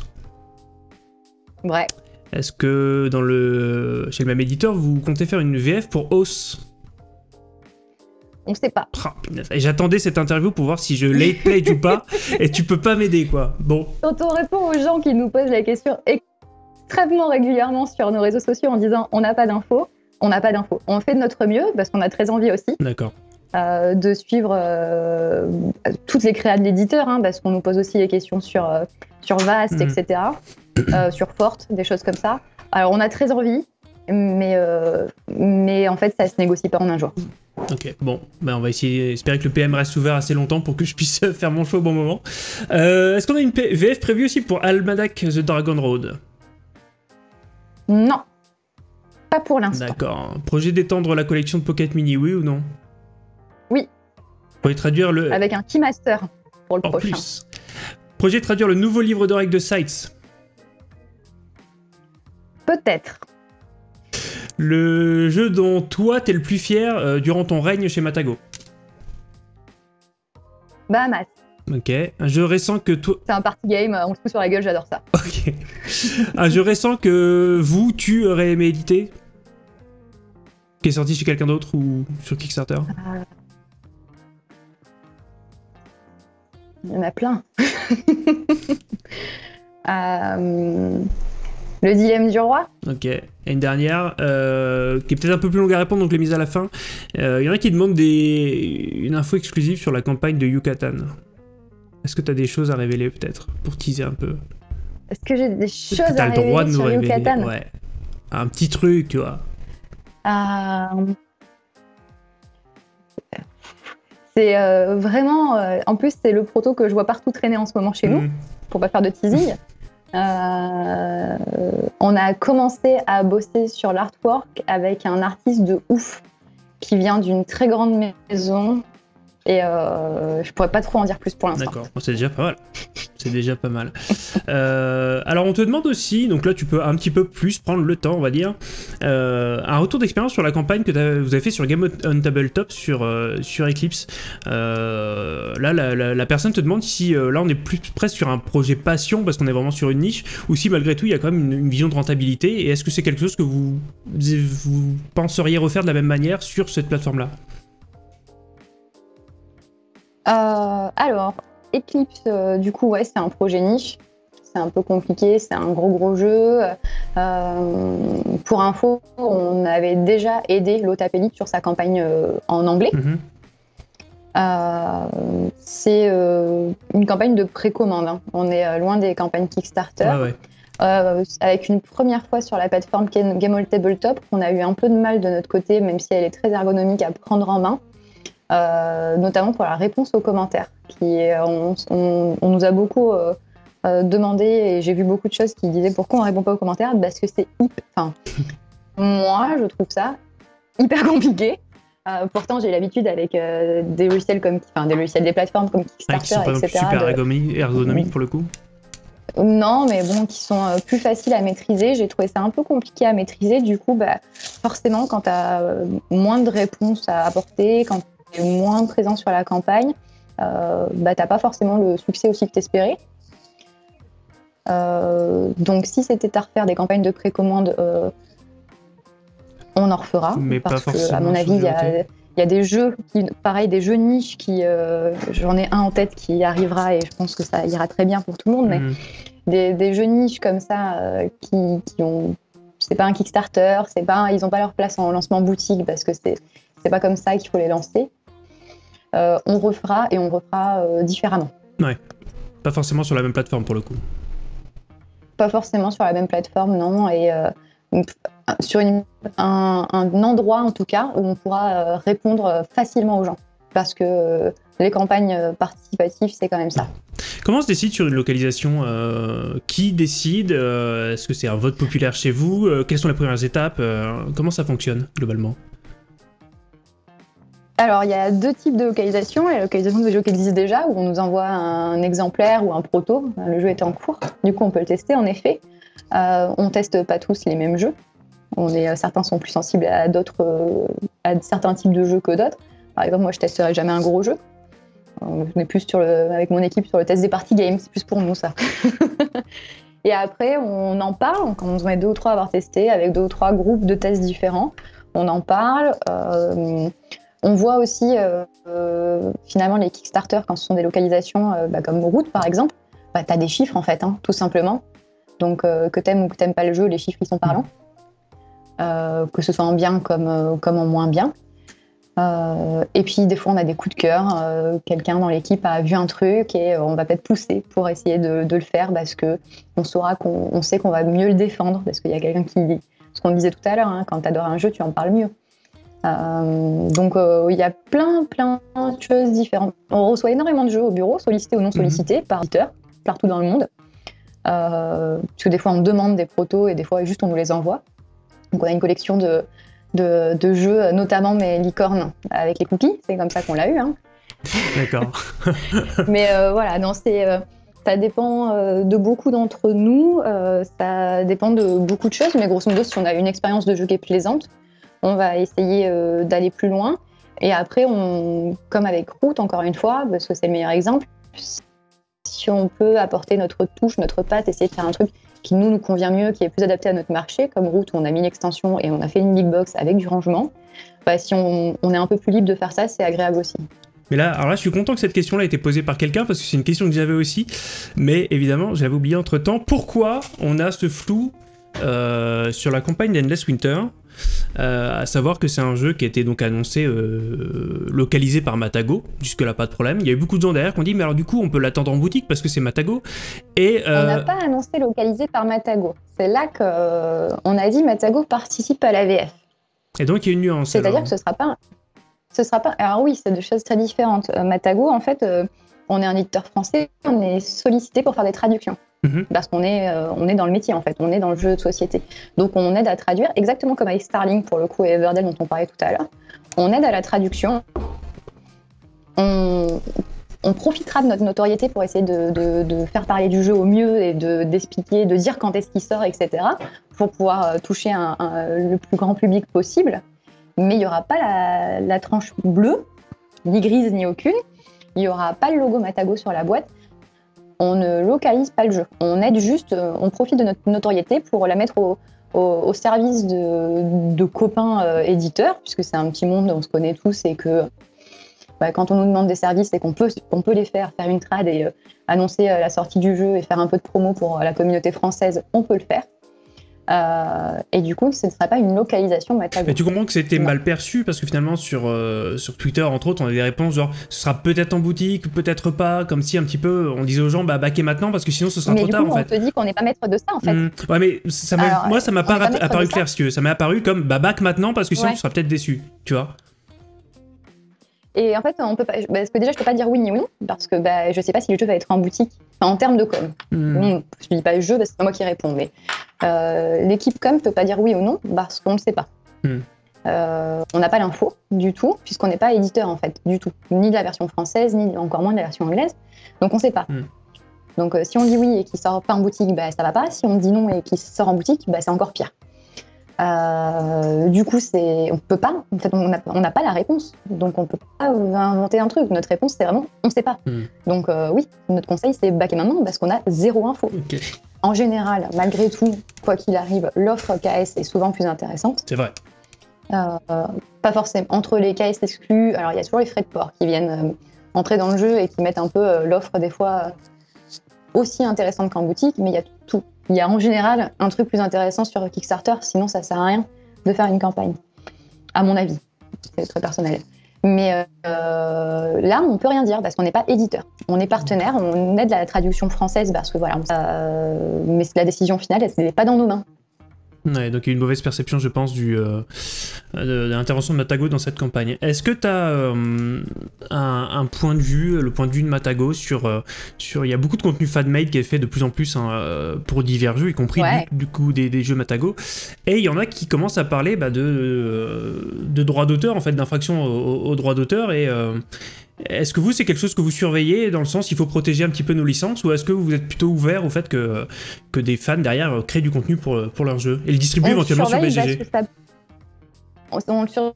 Ouais. Est-ce que dans le chez le même éditeur, vous comptez faire une V F pour Os? On sait pas. J'attendais cette interview pour voir si je late played ou pas, et tu peux pas m'aider quoi. Bon. Quand on répond aux gens qui nous posent la question extrêmement régulièrement sur nos réseaux sociaux en disant on n'a pas d'infos, on n'a pas d'infos. On fait de notre mieux parce qu'on a très envie aussi. D'accord. Euh, de suivre euh, toutes les créas de l'éditeur, hein, parce qu'on nous pose aussi des questions sur, euh, sur Vast, mmh. et cetera, euh, sur Fort, des choses comme ça. Alors on a très envie, mais, euh, mais en fait ça se négocie pas en un jour. Ok, bon, ben on va essayer, espérer que le P M reste ouvert assez longtemps pour que je puisse faire mon choix au bon moment. Euh, Est-ce qu'on a une V F prévue aussi pour Almanac The Dragon Road? Non, pas pour l'instant. D'accord, projet d'étendre la collection de Pocket Mini, oui ou non? Oui. Projet de traduire le... Avec un Keymaster pour le en prochain. Plus. Projet de traduire le nouveau livre de règles de Sykes. Peut-être. Le jeu dont toi t'es le plus fier euh, durant ton règne chez Matagot. Bahamas. Ok. Un jeu récent que toi... C'est un party game, on se fout sur la gueule, j'adore ça. Ok. Un jeu récent que vous, tu aurais aimé éditer? Qui est sorti chez quelqu'un d'autre ou sur Kickstarter? euh... Il y en a plein. euh, le dilemme du roi. Ok. Et une dernière, euh, qui est peut-être un peu plus longue à répondre, donc je l'ai mise à la fin. Euh, il y en a qui demandent des... une info exclusive sur la campagne de Yucatan. Est-ce que tu as des choses à révéler, peut-être, pour teaser un peu? Est-ce que j'ai des choses à révéler? Tu as le droit de nous révéler. Yucatan, ouais. Un petit truc, tu vois. Euh... C'est euh, vraiment, euh, en plus c'est le proto que je vois partout traîner en ce moment chez mmh. nous, pour pas faire de teasing. Euh, on a commencé à bosser sur l'artwork avec un artiste de ouf qui vient d'une très grande maison et euh, je pourrais pas trop en dire plus pour l'instant. D'accord, c'est déjà pas mal. C'est déjà pas mal. Euh, alors on te demande aussi, donc là tu peux un petit peu plus prendre le temps on va dire, euh, un retour d'expérience sur la campagne que vous avez fait sur Game on Tabletop sur, euh, sur Eclipse. Euh, là la, la, la personne te demande si euh, là on est plus presque sur un projet passion parce qu'on est vraiment sur une niche, ou si malgré tout il y a quand même une, une vision de rentabilité, et est-ce que c'est quelque chose que vous, vous penseriez refaire de la même manière sur cette plateforme là? Euh, alors, Eclipse, euh, du coup, ouais, c'est un projet niche, c'est un peu compliqué, c'est un gros gros jeu. Euh, pour info, on avait déjà aidé Lotapelli sur sa campagne euh, en anglais. Mm-hmm. euh, c'est euh, une campagne de précommande, hein. On est euh, loin des campagnes Kickstarter. Ah ouais. Euh, avec une première fois sur la plateforme Game on Tabletop, on a eu un peu de mal de notre côté, même si elle est très ergonomique à prendre en main. Euh, notamment pour la réponse aux commentaires. Qui, euh, on, on, on nous a beaucoup euh, euh, demandé, et j'ai vu beaucoup de choses qui disaient pourquoi on ne répond pas aux commentaires, parce que c'est hyper... Enfin, moi, je trouve ça hyper compliqué. Euh, pourtant, j'ai l'habitude avec euh, des logiciels comme... Enfin, des logiciels, des plateformes comme Kickstarter, ah, qui sont, par et cetera. Exemple, super de... ergonomiques pour le coup. Non, mais bon, qui sont euh, plus faciles à maîtriser. J'ai trouvé ça un peu compliqué à maîtriser. Du coup, bah, forcément, quand tu as euh, moins de réponses à apporter, quand tu es moins présent sur la campagne, euh, bah, tu n'as pas forcément le succès aussi que tu espérais. Euh, donc, si c'était à refaire des campagnes de précommande, euh, on en refera. Mais parce pas forcément. Que, à mon avis, il y a. Il y a des jeux, qui, pareil, des jeux niches, qui, euh, j'en ai un en tête qui arrivera et je pense que ça ira très bien pour tout le monde, mais mmh. des, des jeux niches comme ça euh, qui, qui ont, c'est pas un Kickstarter, c'est pas, ils n'ont pas leur place en lancement boutique parce que c'est, c'est pas comme ça qu'il faut les lancer. Euh, on refera et on refera euh, différemment. Ouais, pas forcément sur la même plateforme pour le coup. Pas forcément sur la même plateforme, non, et... Euh, sur une, un, un endroit en tout cas où on pourra répondre facilement aux gens parce que les campagnes participatives c'est quand même ça. Comment on se décide sur une localisation? euh, Qui décide? euh, Est-ce que c'est un vote populaire chez vous? euh, Quelles sont les premières étapes? euh, Comment ça fonctionne globalement? Alors il y a deux types de localisation. La localisation des jeux qui existent déjà où on nous envoie un exemplaire ou un proto. Le jeu est en cours, du coup on peut le tester en effet. Euh, on teste pas tous les mêmes jeux. On est, certains sont plus sensibles à, d'autres, à certains types de jeux que d'autres. Par exemple, moi, je testerai jamais un gros jeu. On est plus sur le, avec mon équipe sur le test des party games. C'est plus pour nous, ça. Et après, on en parle. Quand on est deux ou trois à avoir testé, avec deux ou trois groupes de tests différents, on en parle. Euh, on voit aussi, euh, euh, finalement, les Kickstarter, quand ce sont des localisations euh, bah, comme Root, par exemple, bah, tu as des chiffres, en fait, hein, tout simplement. Donc euh, que t'aimes ou que t'aimes pas le jeu, les chiffres ils sont parlants, euh, que ce soit en bien comme, euh, comme en moins bien. Euh, et puis des fois on a des coups de cœur, euh, quelqu'un dans l'équipe a vu un truc et euh, on va peut-être pousser pour essayer de, de le faire parce que on saura qu'on on sait qu'on va mieux le défendre parce qu'il y a quelqu'un qui dit ce qu'on disait tout à l'heure, hein, quand t'adores un jeu tu en parles mieux. Euh, donc il euh, y a plein plein de choses différentes. On reçoit énormément de jeux au bureau, sollicités ou non sollicités, mmh. par éditeur, partout dans le monde. Euh, parce que des fois on demande des protos et des fois juste on nous les envoie. Donc on a une collection de, de, de jeux, notamment mes licornes avec les cookies, c'est comme ça qu'on l'a eu. Hein. D'accord. Mais euh, voilà, non, c'est, euh, ça dépend euh, de beaucoup d'entre nous, euh, ça dépend de beaucoup de choses, mais grosso modo si on a une expérience de jeu qui est plaisante, on va essayer euh, d'aller plus loin. Et après, on, comme avec Root encore une fois, parce que c'est le meilleur exemple, si on peut apporter notre touche, notre patte, essayer de faire un truc qui nous, nous convient mieux, qui est plus adapté à notre marché, comme Root on a mis l'extension et on a fait une big box avec du rangement, bah, si on, on est un peu plus libre de faire ça, c'est agréable aussi. Mais là, alors là, je suis content que cette question-là ait été posée par quelqu'un, parce que c'est une question que j'avais aussi, mais évidemment, je l'avais oubliée entre-temps. Pourquoi on a ce flou Euh, sur la campagne d'Endless Winter, euh, à savoir que c'est un jeu qui était donc annoncé euh, localisé par Matagot, jusque-là pas de problème. Il y a eu beaucoup de gens derrière qui ont dit mais alors du coup on peut l'attendre en boutique parce que c'est Matagot. Et, euh... On n'a pas annoncé localisé par Matagot, c'est là qu'on euh, a dit Matagot participe à l'A V F. Et donc il y a une nuance. C'est-à-dire que ce sera pas, ce sera pas. Alors oui, c'est deux choses très différentes. Euh, Matagot, en fait, euh, on est un éditeur français, on est sollicité pour faire des traductions. Mmh. Parce qu'on est, euh, on est dans le métier en fait, on est dans le jeu de société. Donc on aide à traduire, exactement comme avec Starling pour le coup et Everdell dont on parlait tout à l'heure. On aide à la traduction, on, on profitera de notre notoriété pour essayer de, de, de faire parler du jeu au mieux et de, d'expliquer, de dire quand est-ce qu'il sort, et cetera. Pour pouvoir toucher un, un, le plus grand public possible. Mais il n'y aura pas la, la tranche bleue, ni grise ni aucune. Il n'y aura pas le logo Matagot sur la boîte. On ne localise pas le jeu, on aide juste, on profite de notre notoriété pour la mettre au, au, au service de, de copains euh, éditeurs, puisque c'est un petit monde, on se connaît tous et que bah, quand on nous demande des services et qu'on peut, on peut les faire, faire une trad et euh, annoncer euh, la sortie du jeu et faire un peu de promo pour euh, la communauté française, on peut le faire. Euh, et du coup, ce ne serait pas une localisation Matagot. Mais tu comprends que c'était mal perçu parce que finalement sur, euh, sur Twitter entre autres, on a des réponses genre ce sera peut-être en boutique, peut-être pas, comme si un petit peu on disait aux gens bah baquez maintenant parce que sinon ce sera mais trop tard coup, en fait. Mais du coup, on te dit qu'on n'est pas maître de ça en fait. Mmh. Ouais, mais ça m'a, alors, moi ça m'a pas, pas apparu clair si tu veux. Ça m'a apparu comme bah back maintenant parce que sinon ouais. tu seras peut-être déçu, tu vois. Et en fait, on peut pas, parce que déjà je peux pas dire oui ni non parce que bah je sais pas si le jeu va être en boutique. Enfin, en termes de com, mmh. non, je dis pas jeu parce que c'est moi qui réponds, mais euh, l'équipe com peut pas dire oui ou non parce qu'on ne sait pas. Mmh. Euh, on n'a pas l'info du tout puisqu'on n'est pas éditeur en fait du tout, ni de la version française ni encore moins de la version anglaise, donc on ne sait pas. Mmh. Donc euh, si on dit oui et qu'il ne sort pas en boutique, bah, ça ne va pas. Si on dit non et qu'il sort en boutique, bah, c'est encore pire. Euh, du coup, on ne peut pas. En fait, on n'a pas la réponse. Donc on ne peut pas inventer un truc. Notre réponse, c'est vraiment on ne sait pas. Mmh. Donc euh, oui, notre conseil, c'est backer maintenant parce qu'on a zéro info. Okay. En général, malgré tout, quoi qu'il arrive, l'offre K S est souvent plus intéressante. C'est vrai. Euh, pas forcément. Entre les K S exclus, alors il y a toujours les frais de port qui viennent euh, entrer dans le jeu et qui mettent un peu euh, l'offre des fois euh, aussi intéressante qu'en boutique, mais il y a tout. Il y a en général un truc plus intéressant sur Kickstarter, sinon ça sert à rien de faire une campagne, à mon avis. C'est très personnel. Mais euh, là, on peut rien dire parce qu'on n'est pas éditeur. On est partenaire, on aide à la traduction française parce que voilà, euh, mais la décision finale, elle n'est pas dans nos mains. Ouais, donc il y a une mauvaise perception, je pense, du, euh, de, de l'intervention de Matagot dans cette campagne. Est-ce que tu as euh, un, un point de vue, le point de vue de Matagot sur... Euh, sur... Il y a beaucoup de contenu fan-made qui est fait de plus en plus hein, pour divers jeux, y compris ouais. du, du coup des, des jeux Matagot. Et il y en a qui commencent à parler bah, de, de droits d'auteur, en fait, d'infraction aux au droits d'auteur. Et euh, est-ce que vous, c'est quelque chose que vous surveillez dans le sens il faut protéger un petit peu nos licences, ou est-ce que vous êtes plutôt ouvert au fait que, que des fans derrière créent du contenu pour, pour leur jeu ? Et le distribuer éventuellement sur B G G. Ça... On le surveille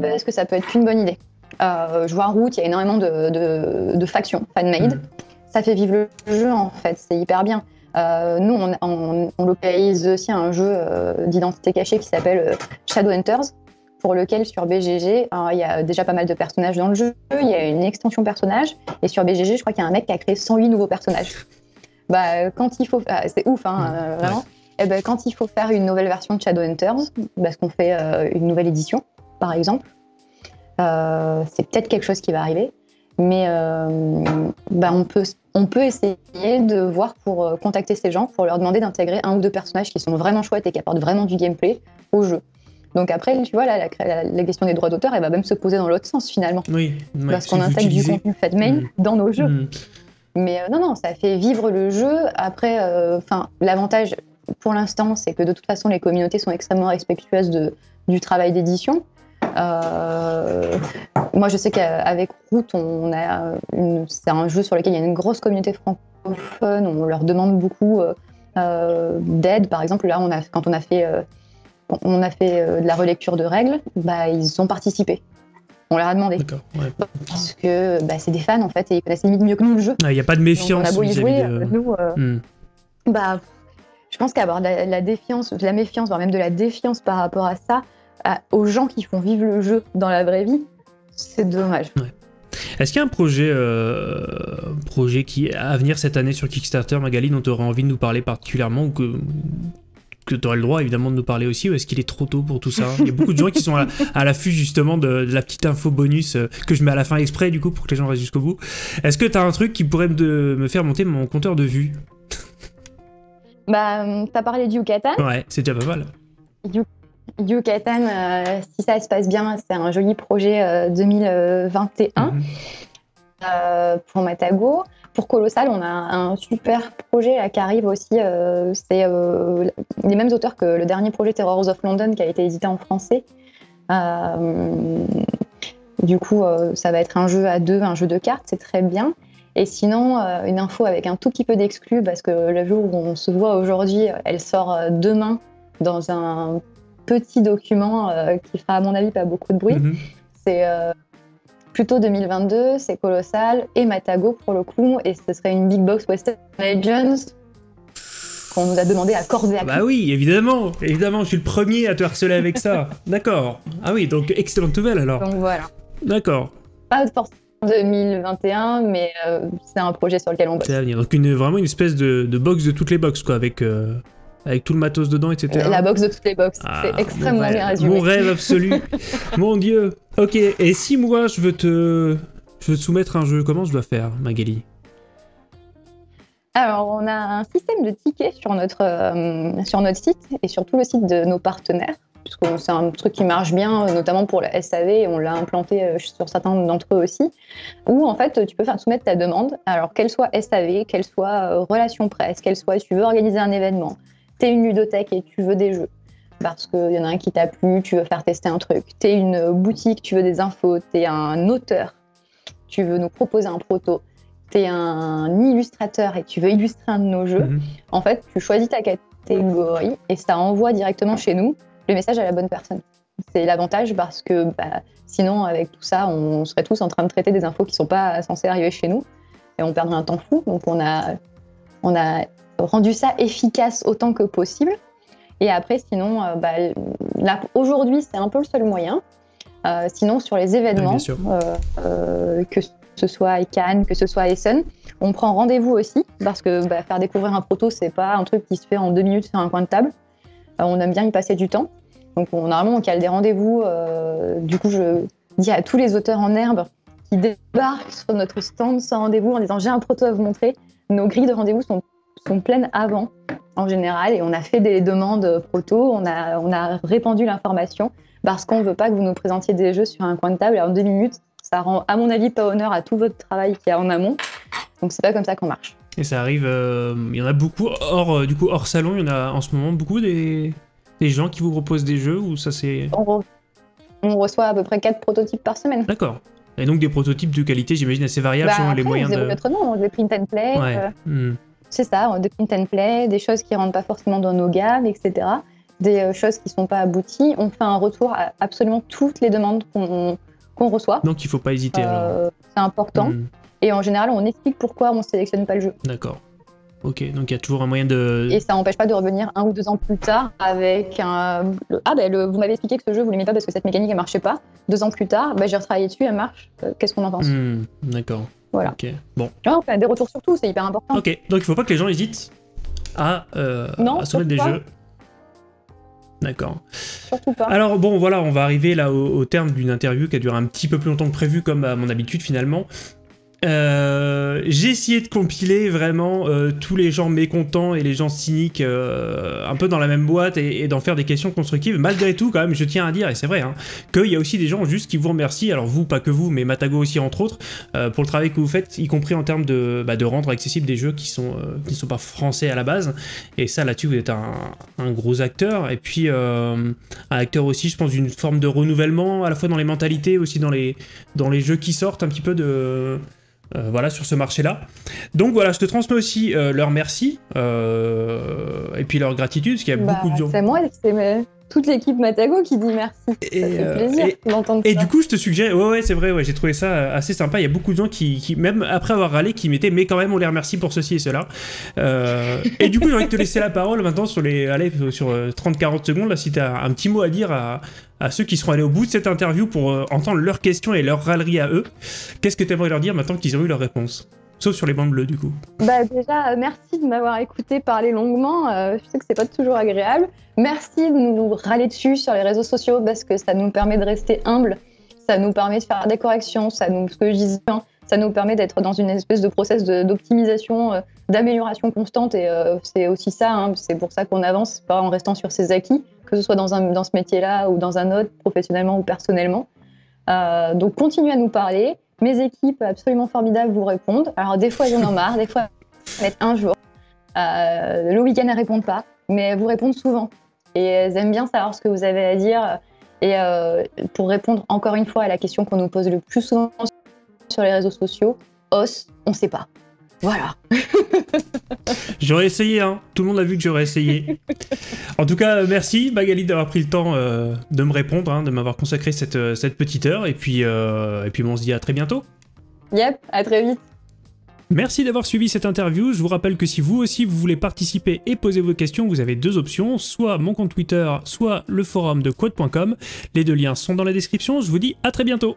parce que ça peut être qu'une bonne idée. Euh, je vois en route, il y a énormément de, de, de factions fan-made. Mmh. Ça fait vivre le jeu en fait, c'est hyper bien. Euh, nous, on, on, on localise aussi un jeu euh, d'identité cachée qui s'appelle euh, Shadowhunters, pour lequel sur B G G, alors, il y a déjà pas mal de personnages dans le jeu, il y a une extension personnage, et sur B G G, je crois qu'il y a un mec qui a créé cent huit nouveaux personnages. Bah, quand il faut. Ah, c'est ouf, hein, euh, ouais. vraiment. Eh ben, quand il faut faire une nouvelle version de Shadowhunters, parce qu'on fait euh, une nouvelle édition, par exemple, euh, c'est peut-être quelque chose qui va arriver, mais euh, ben, on, peut, on peut essayer de voir pour euh, contacter ces gens, pour leur demander d'intégrer un ou deux personnages qui sont vraiment chouettes et qui apportent vraiment du gameplay au jeu. Donc après, tu vois, là, la, la, la question des droits d'auteur, elle va même se poser dans l'autre sens, finalement. Oui. Ouais, parce qu'on intègre utilisez... du contenu fan-made mmh. dans nos jeux. Mmh. Mais euh, non, non, ça fait vivre le jeu. Après, euh, l'avantage... pour l'instant, c'est que de toute façon, les communautés sont extrêmement respectueuses de, du travail d'édition. Euh, moi, je sais qu'avec Root, on a c'est un jeu sur lequel il y a une grosse communauté francophone. On leur demande beaucoup euh, d'aide. Par exemple, là, on a, quand on a fait, euh, on a fait euh, de la relecture de règles, bah, ils ont participé. On leur a demandé. D'accord, ouais. Parce que bah, c'est des fans, en fait, et ils connaissent limite mieux que nous le jeu. Il n'y a pas de méfiance. Donc, on a beau y jouer, de... nous... Euh, mm. bah, je pense qu'avoir de, de la défiance, de la méfiance, voire même de la défiance par rapport à ça, à, aux gens qui font vivre le jeu dans la vraie vie, c'est dommage. Ouais. Est-ce qu'il y a un projet, euh, projet qui à venir cette année sur Kickstarter, Magali, dont tu aurais envie de nous parler particulièrement, ou que, que tu aurais le droit évidemment de nous parler aussi, ou est-ce qu'il est trop tôt pour tout ça? Il y a beaucoup de gens qui sont à, à l'affût justement de, de la petite info bonus euh, que je mets à la fin exprès du coup pour que les gens restent jusqu'au bout. Est-ce que tu as un truc qui pourrait me, me faire monter mon compteur de vues? Bah, t'as parlé du Yucatan. Ouais, c'est déjà pas mal. You Yucatan, euh, si ça se passe bien, c'est un joli projet euh, deux mille vingt et un mmh. euh, pour Matagot. Pour Colossal, on a un super projet là, qui arrive aussi. Euh, c'est euh, les mêmes auteurs que le dernier projet Terrors of London qui a été édité en français. Euh, du coup, euh, ça va être un jeu à deux, un jeu de cartes, c'est très bien. Et sinon, euh, une info avec un tout petit peu d'exclus, parce que le jour où on se voit aujourd'hui, elle sort demain dans un petit document euh, qui fera à mon avis pas beaucoup de bruit. Mm-hmm. C'est euh, plutôt deux mille vingt-deux, c'est Colossal et Matagot pour le coup, et ce serait une big box Western Legends qu'on nous a demandé à corps et à cri. Bah oui, évidemment, évidemment, je suis le premier à te harceler avec ça. D'accord. Ah oui, donc excellente nouvelle alors. Donc voilà. D'accord. Pas de force. deux mille vingt et un, mais euh, c'est un projet sur lequel on bosse. C'est à venir. Donc une, vraiment une espèce de, de box de toutes les boxes, quoi, avec, euh, avec tout le matos dedans, et cetera. La box de toutes les boxes, ah, c'est extrêmement bien résumé. Mon rêve absolu. Mon Dieu. Ok, et si moi je veux te, je veux te soumettre un jeu, comment je dois faire, Magali? Alors, on a un système de tickets sur notre, euh, sur notre site, et sur tout le site de nos partenaires, puisque c'est un truc qui marche bien, notamment pour la S A V, et on l'a implanté sur certains d'entre eux aussi, où en fait, tu peux faire soumettre ta demande, alors qu'elle soit S A V, qu'elle soit relation presse, qu'elle soit tu veux organiser un événement, t'es une ludothèque et tu veux des jeux, parce qu'il y en a un qui t'a plu, tu veux faire tester un truc, t'es une boutique, tu veux des infos, t'es un auteur, tu veux nous proposer un proto, tu es un illustrateur et que tu veux illustrer un de nos jeux, mmh. en fait, tu choisis ta catégorie et ça envoie directement chez nous le message à la bonne personne. C'est l'avantage parce que bah, sinon, avec tout ça, on serait tous en train de traiter des infos qui ne sont pas censées arriver chez nous et on perdrait un temps fou. Donc, on a, on a rendu ça efficace autant que possible. Et après, sinon, euh, bah, là, aujourd'hui, c'est un peu le seul moyen. Euh, sinon, sur les événements, oui, euh, euh, que ce soit à Cannes, que ce soit à Essen, on prend rendez-vous aussi, parce que bah, faire découvrir un proto, c'est pas un truc qui se fait en deux minutes sur un coin de table. Euh, on aime bien y passer du temps. Donc, on, normalement, on cale des rendez-vous. Euh, du coup, je dis à tous les auteurs en herbe qui débarquent sur notre stand sans rendez-vous en disant « j'ai un proto à vous montrer ». Nos grilles de rendez-vous sont, sont pleines avant, en général, et on a fait des demandes proto, on a, on a répandu l'information, parce qu'on ne veut pas que vous nous présentiez des jeux sur un coin de table et en deux minutes. Ça rend, à mon avis, pas honneur à tout votre travail qu'il y a en amont. Donc, c'est pas comme ça qu'on marche. Et ça arrive, euh, il y en a beaucoup, hors, du coup, hors salon, il y en a en ce moment beaucoup des, des gens qui vous proposent des jeux ou ça c'est... On, re on reçoit à peu près quatre prototypes par semaine. D'accord. Et donc, des prototypes de qualité, j'imagine, assez variables bah, selon après, les moyens de... Bah, on notre nom, des print and play. Ouais. Euh... Mmh. C'est ça, des print and play, des choses qui ne rentrent pas forcément dans nos gammes, et cetera. Des choses qui ne sont pas abouties. On fait un retour à absolument toutes les demandes qu'on qu'on reçoit. Donc il ne faut pas hésiter. Euh, c'est important. Mm. Et en général, on explique pourquoi on ne sélectionne pas le jeu. D'accord. Ok, donc il y a toujours un moyen de... Et ça n'empêche pas de revenir un ou deux ans plus tard avec un... Ah ben, bah, vous m'avez expliqué que ce jeu, vous ne l'aimez pas parce que cette mécanique, elle ne marchait pas. Deux ans plus tard, bah, j'ai retravaillé dessus, elle marche. Qu'est-ce qu'on en pense? Mm. D'accord. Voilà. Okay. Bon. Ah, on a des retours sur tout, c'est hyper important. Ok, donc il faut pas que les gens hésitent à, euh, non, à soumettre des pas. Jeux. D'accord. Surtout pas. Alors bon, voilà, on va arriver là au, au terme d'une interview qui a duré un petit peu plus longtemps que prévu, comme à mon habitude finalement. Euh, j'ai essayé de compiler vraiment euh, tous les gens mécontents et les gens cyniques euh, un peu dans la même boîte et, et d'en faire des questions constructives. Malgré tout, quand même, je tiens à dire, et c'est vrai, hein, qu'il y a aussi des gens juste qui vous remercient, alors vous, pas que vous, mais Matagot aussi entre autres, euh, pour le travail que vous faites, y compris en termes de, bah, de rendre accessibles des jeux qui sont, euh, qui ne sont pas français à la base. Et ça, là-dessus, vous êtes un, un gros acteur. Et puis, euh, un acteur aussi, je pense, d'une forme de renouvellement, à la fois dans les mentalités, aussi dans les, dans les jeux qui sortent un petit peu de... Euh, voilà, sur ce marché-là. Donc voilà, je te transmets aussi euh, leur merci euh, et puis leur gratitude, parce qu'il y a bah, beaucoup de gens... C'est moi, c'est mes... toute l'équipe Matagot qui dit merci. Et, ça fait plaisir euh, d'entendre ça. Et du coup, je te suggère... Ouais, ouais, c'est vrai, ouais, j'ai trouvé ça assez sympa. Il y a beaucoup de gens qui, qui même après avoir râlé, qui mettaient « mais quand même, on les remercie pour ceci et cela euh, ». Et du coup, j'ai envie de te laisser la parole maintenant sur les... Allez, sur trente à quarante secondes, là, si tu as un petit mot à dire à... à ceux qui seront allés au bout de cette interview pour euh, entendre leurs questions et leurs râleries à eux. Qu'est-ce que tu aimerais leur dire maintenant qu'ils ont eu leur réponse? Sauf sur les bancs bleus, du coup. Bah déjà, euh, merci de m'avoir écouté parler longuement. Euh, je sais que c'est pas toujours agréable. Merci de nous râler dessus sur les réseaux sociaux parce que ça nous permet de rester humbles, ça nous permet de faire des corrections, ça nous, ce que je disais, hein, ça nous permet d'être dans une espèce de process d'optimisation, euh, d'amélioration constante. Et euh, c'est aussi ça, hein, c'est pour ça qu'on avance, pas en restant sur ses acquis, que ce soit dans, un, dans ce métier-là ou dans un autre, professionnellement ou personnellement. Euh, donc, continuez à nous parler. Mes équipes absolument formidables vous répondent. Alors, des fois, j'en ai marre, des fois, mettre un jour. Euh, le week-end, elles ne répondent pas, mais elles vous répondent souvent. Et elles aiment bien savoir ce que vous avez à dire. Et euh, pour répondre encore une fois à la question qu'on nous pose le plus souvent sur les réseaux sociaux, os, on ne sait pas. Voilà. J'aurais essayé, hein. Tout le monde a vu que j'aurais essayé. En tout cas, merci Magali d'avoir pris le temps euh, de me répondre, hein, de m'avoir consacré cette, cette petite heure. Et puis, euh, et puis bon, on se dit à très bientôt. Yep, à très vite. Merci d'avoir suivi cette interview. Je vous rappelle que si vous aussi vous voulez participer et poser vos questions, vous avez deux options, soit mon compte Twitter, soit le forum de quad point com. Les deux liens sont dans la description. Je vous dis à très bientôt.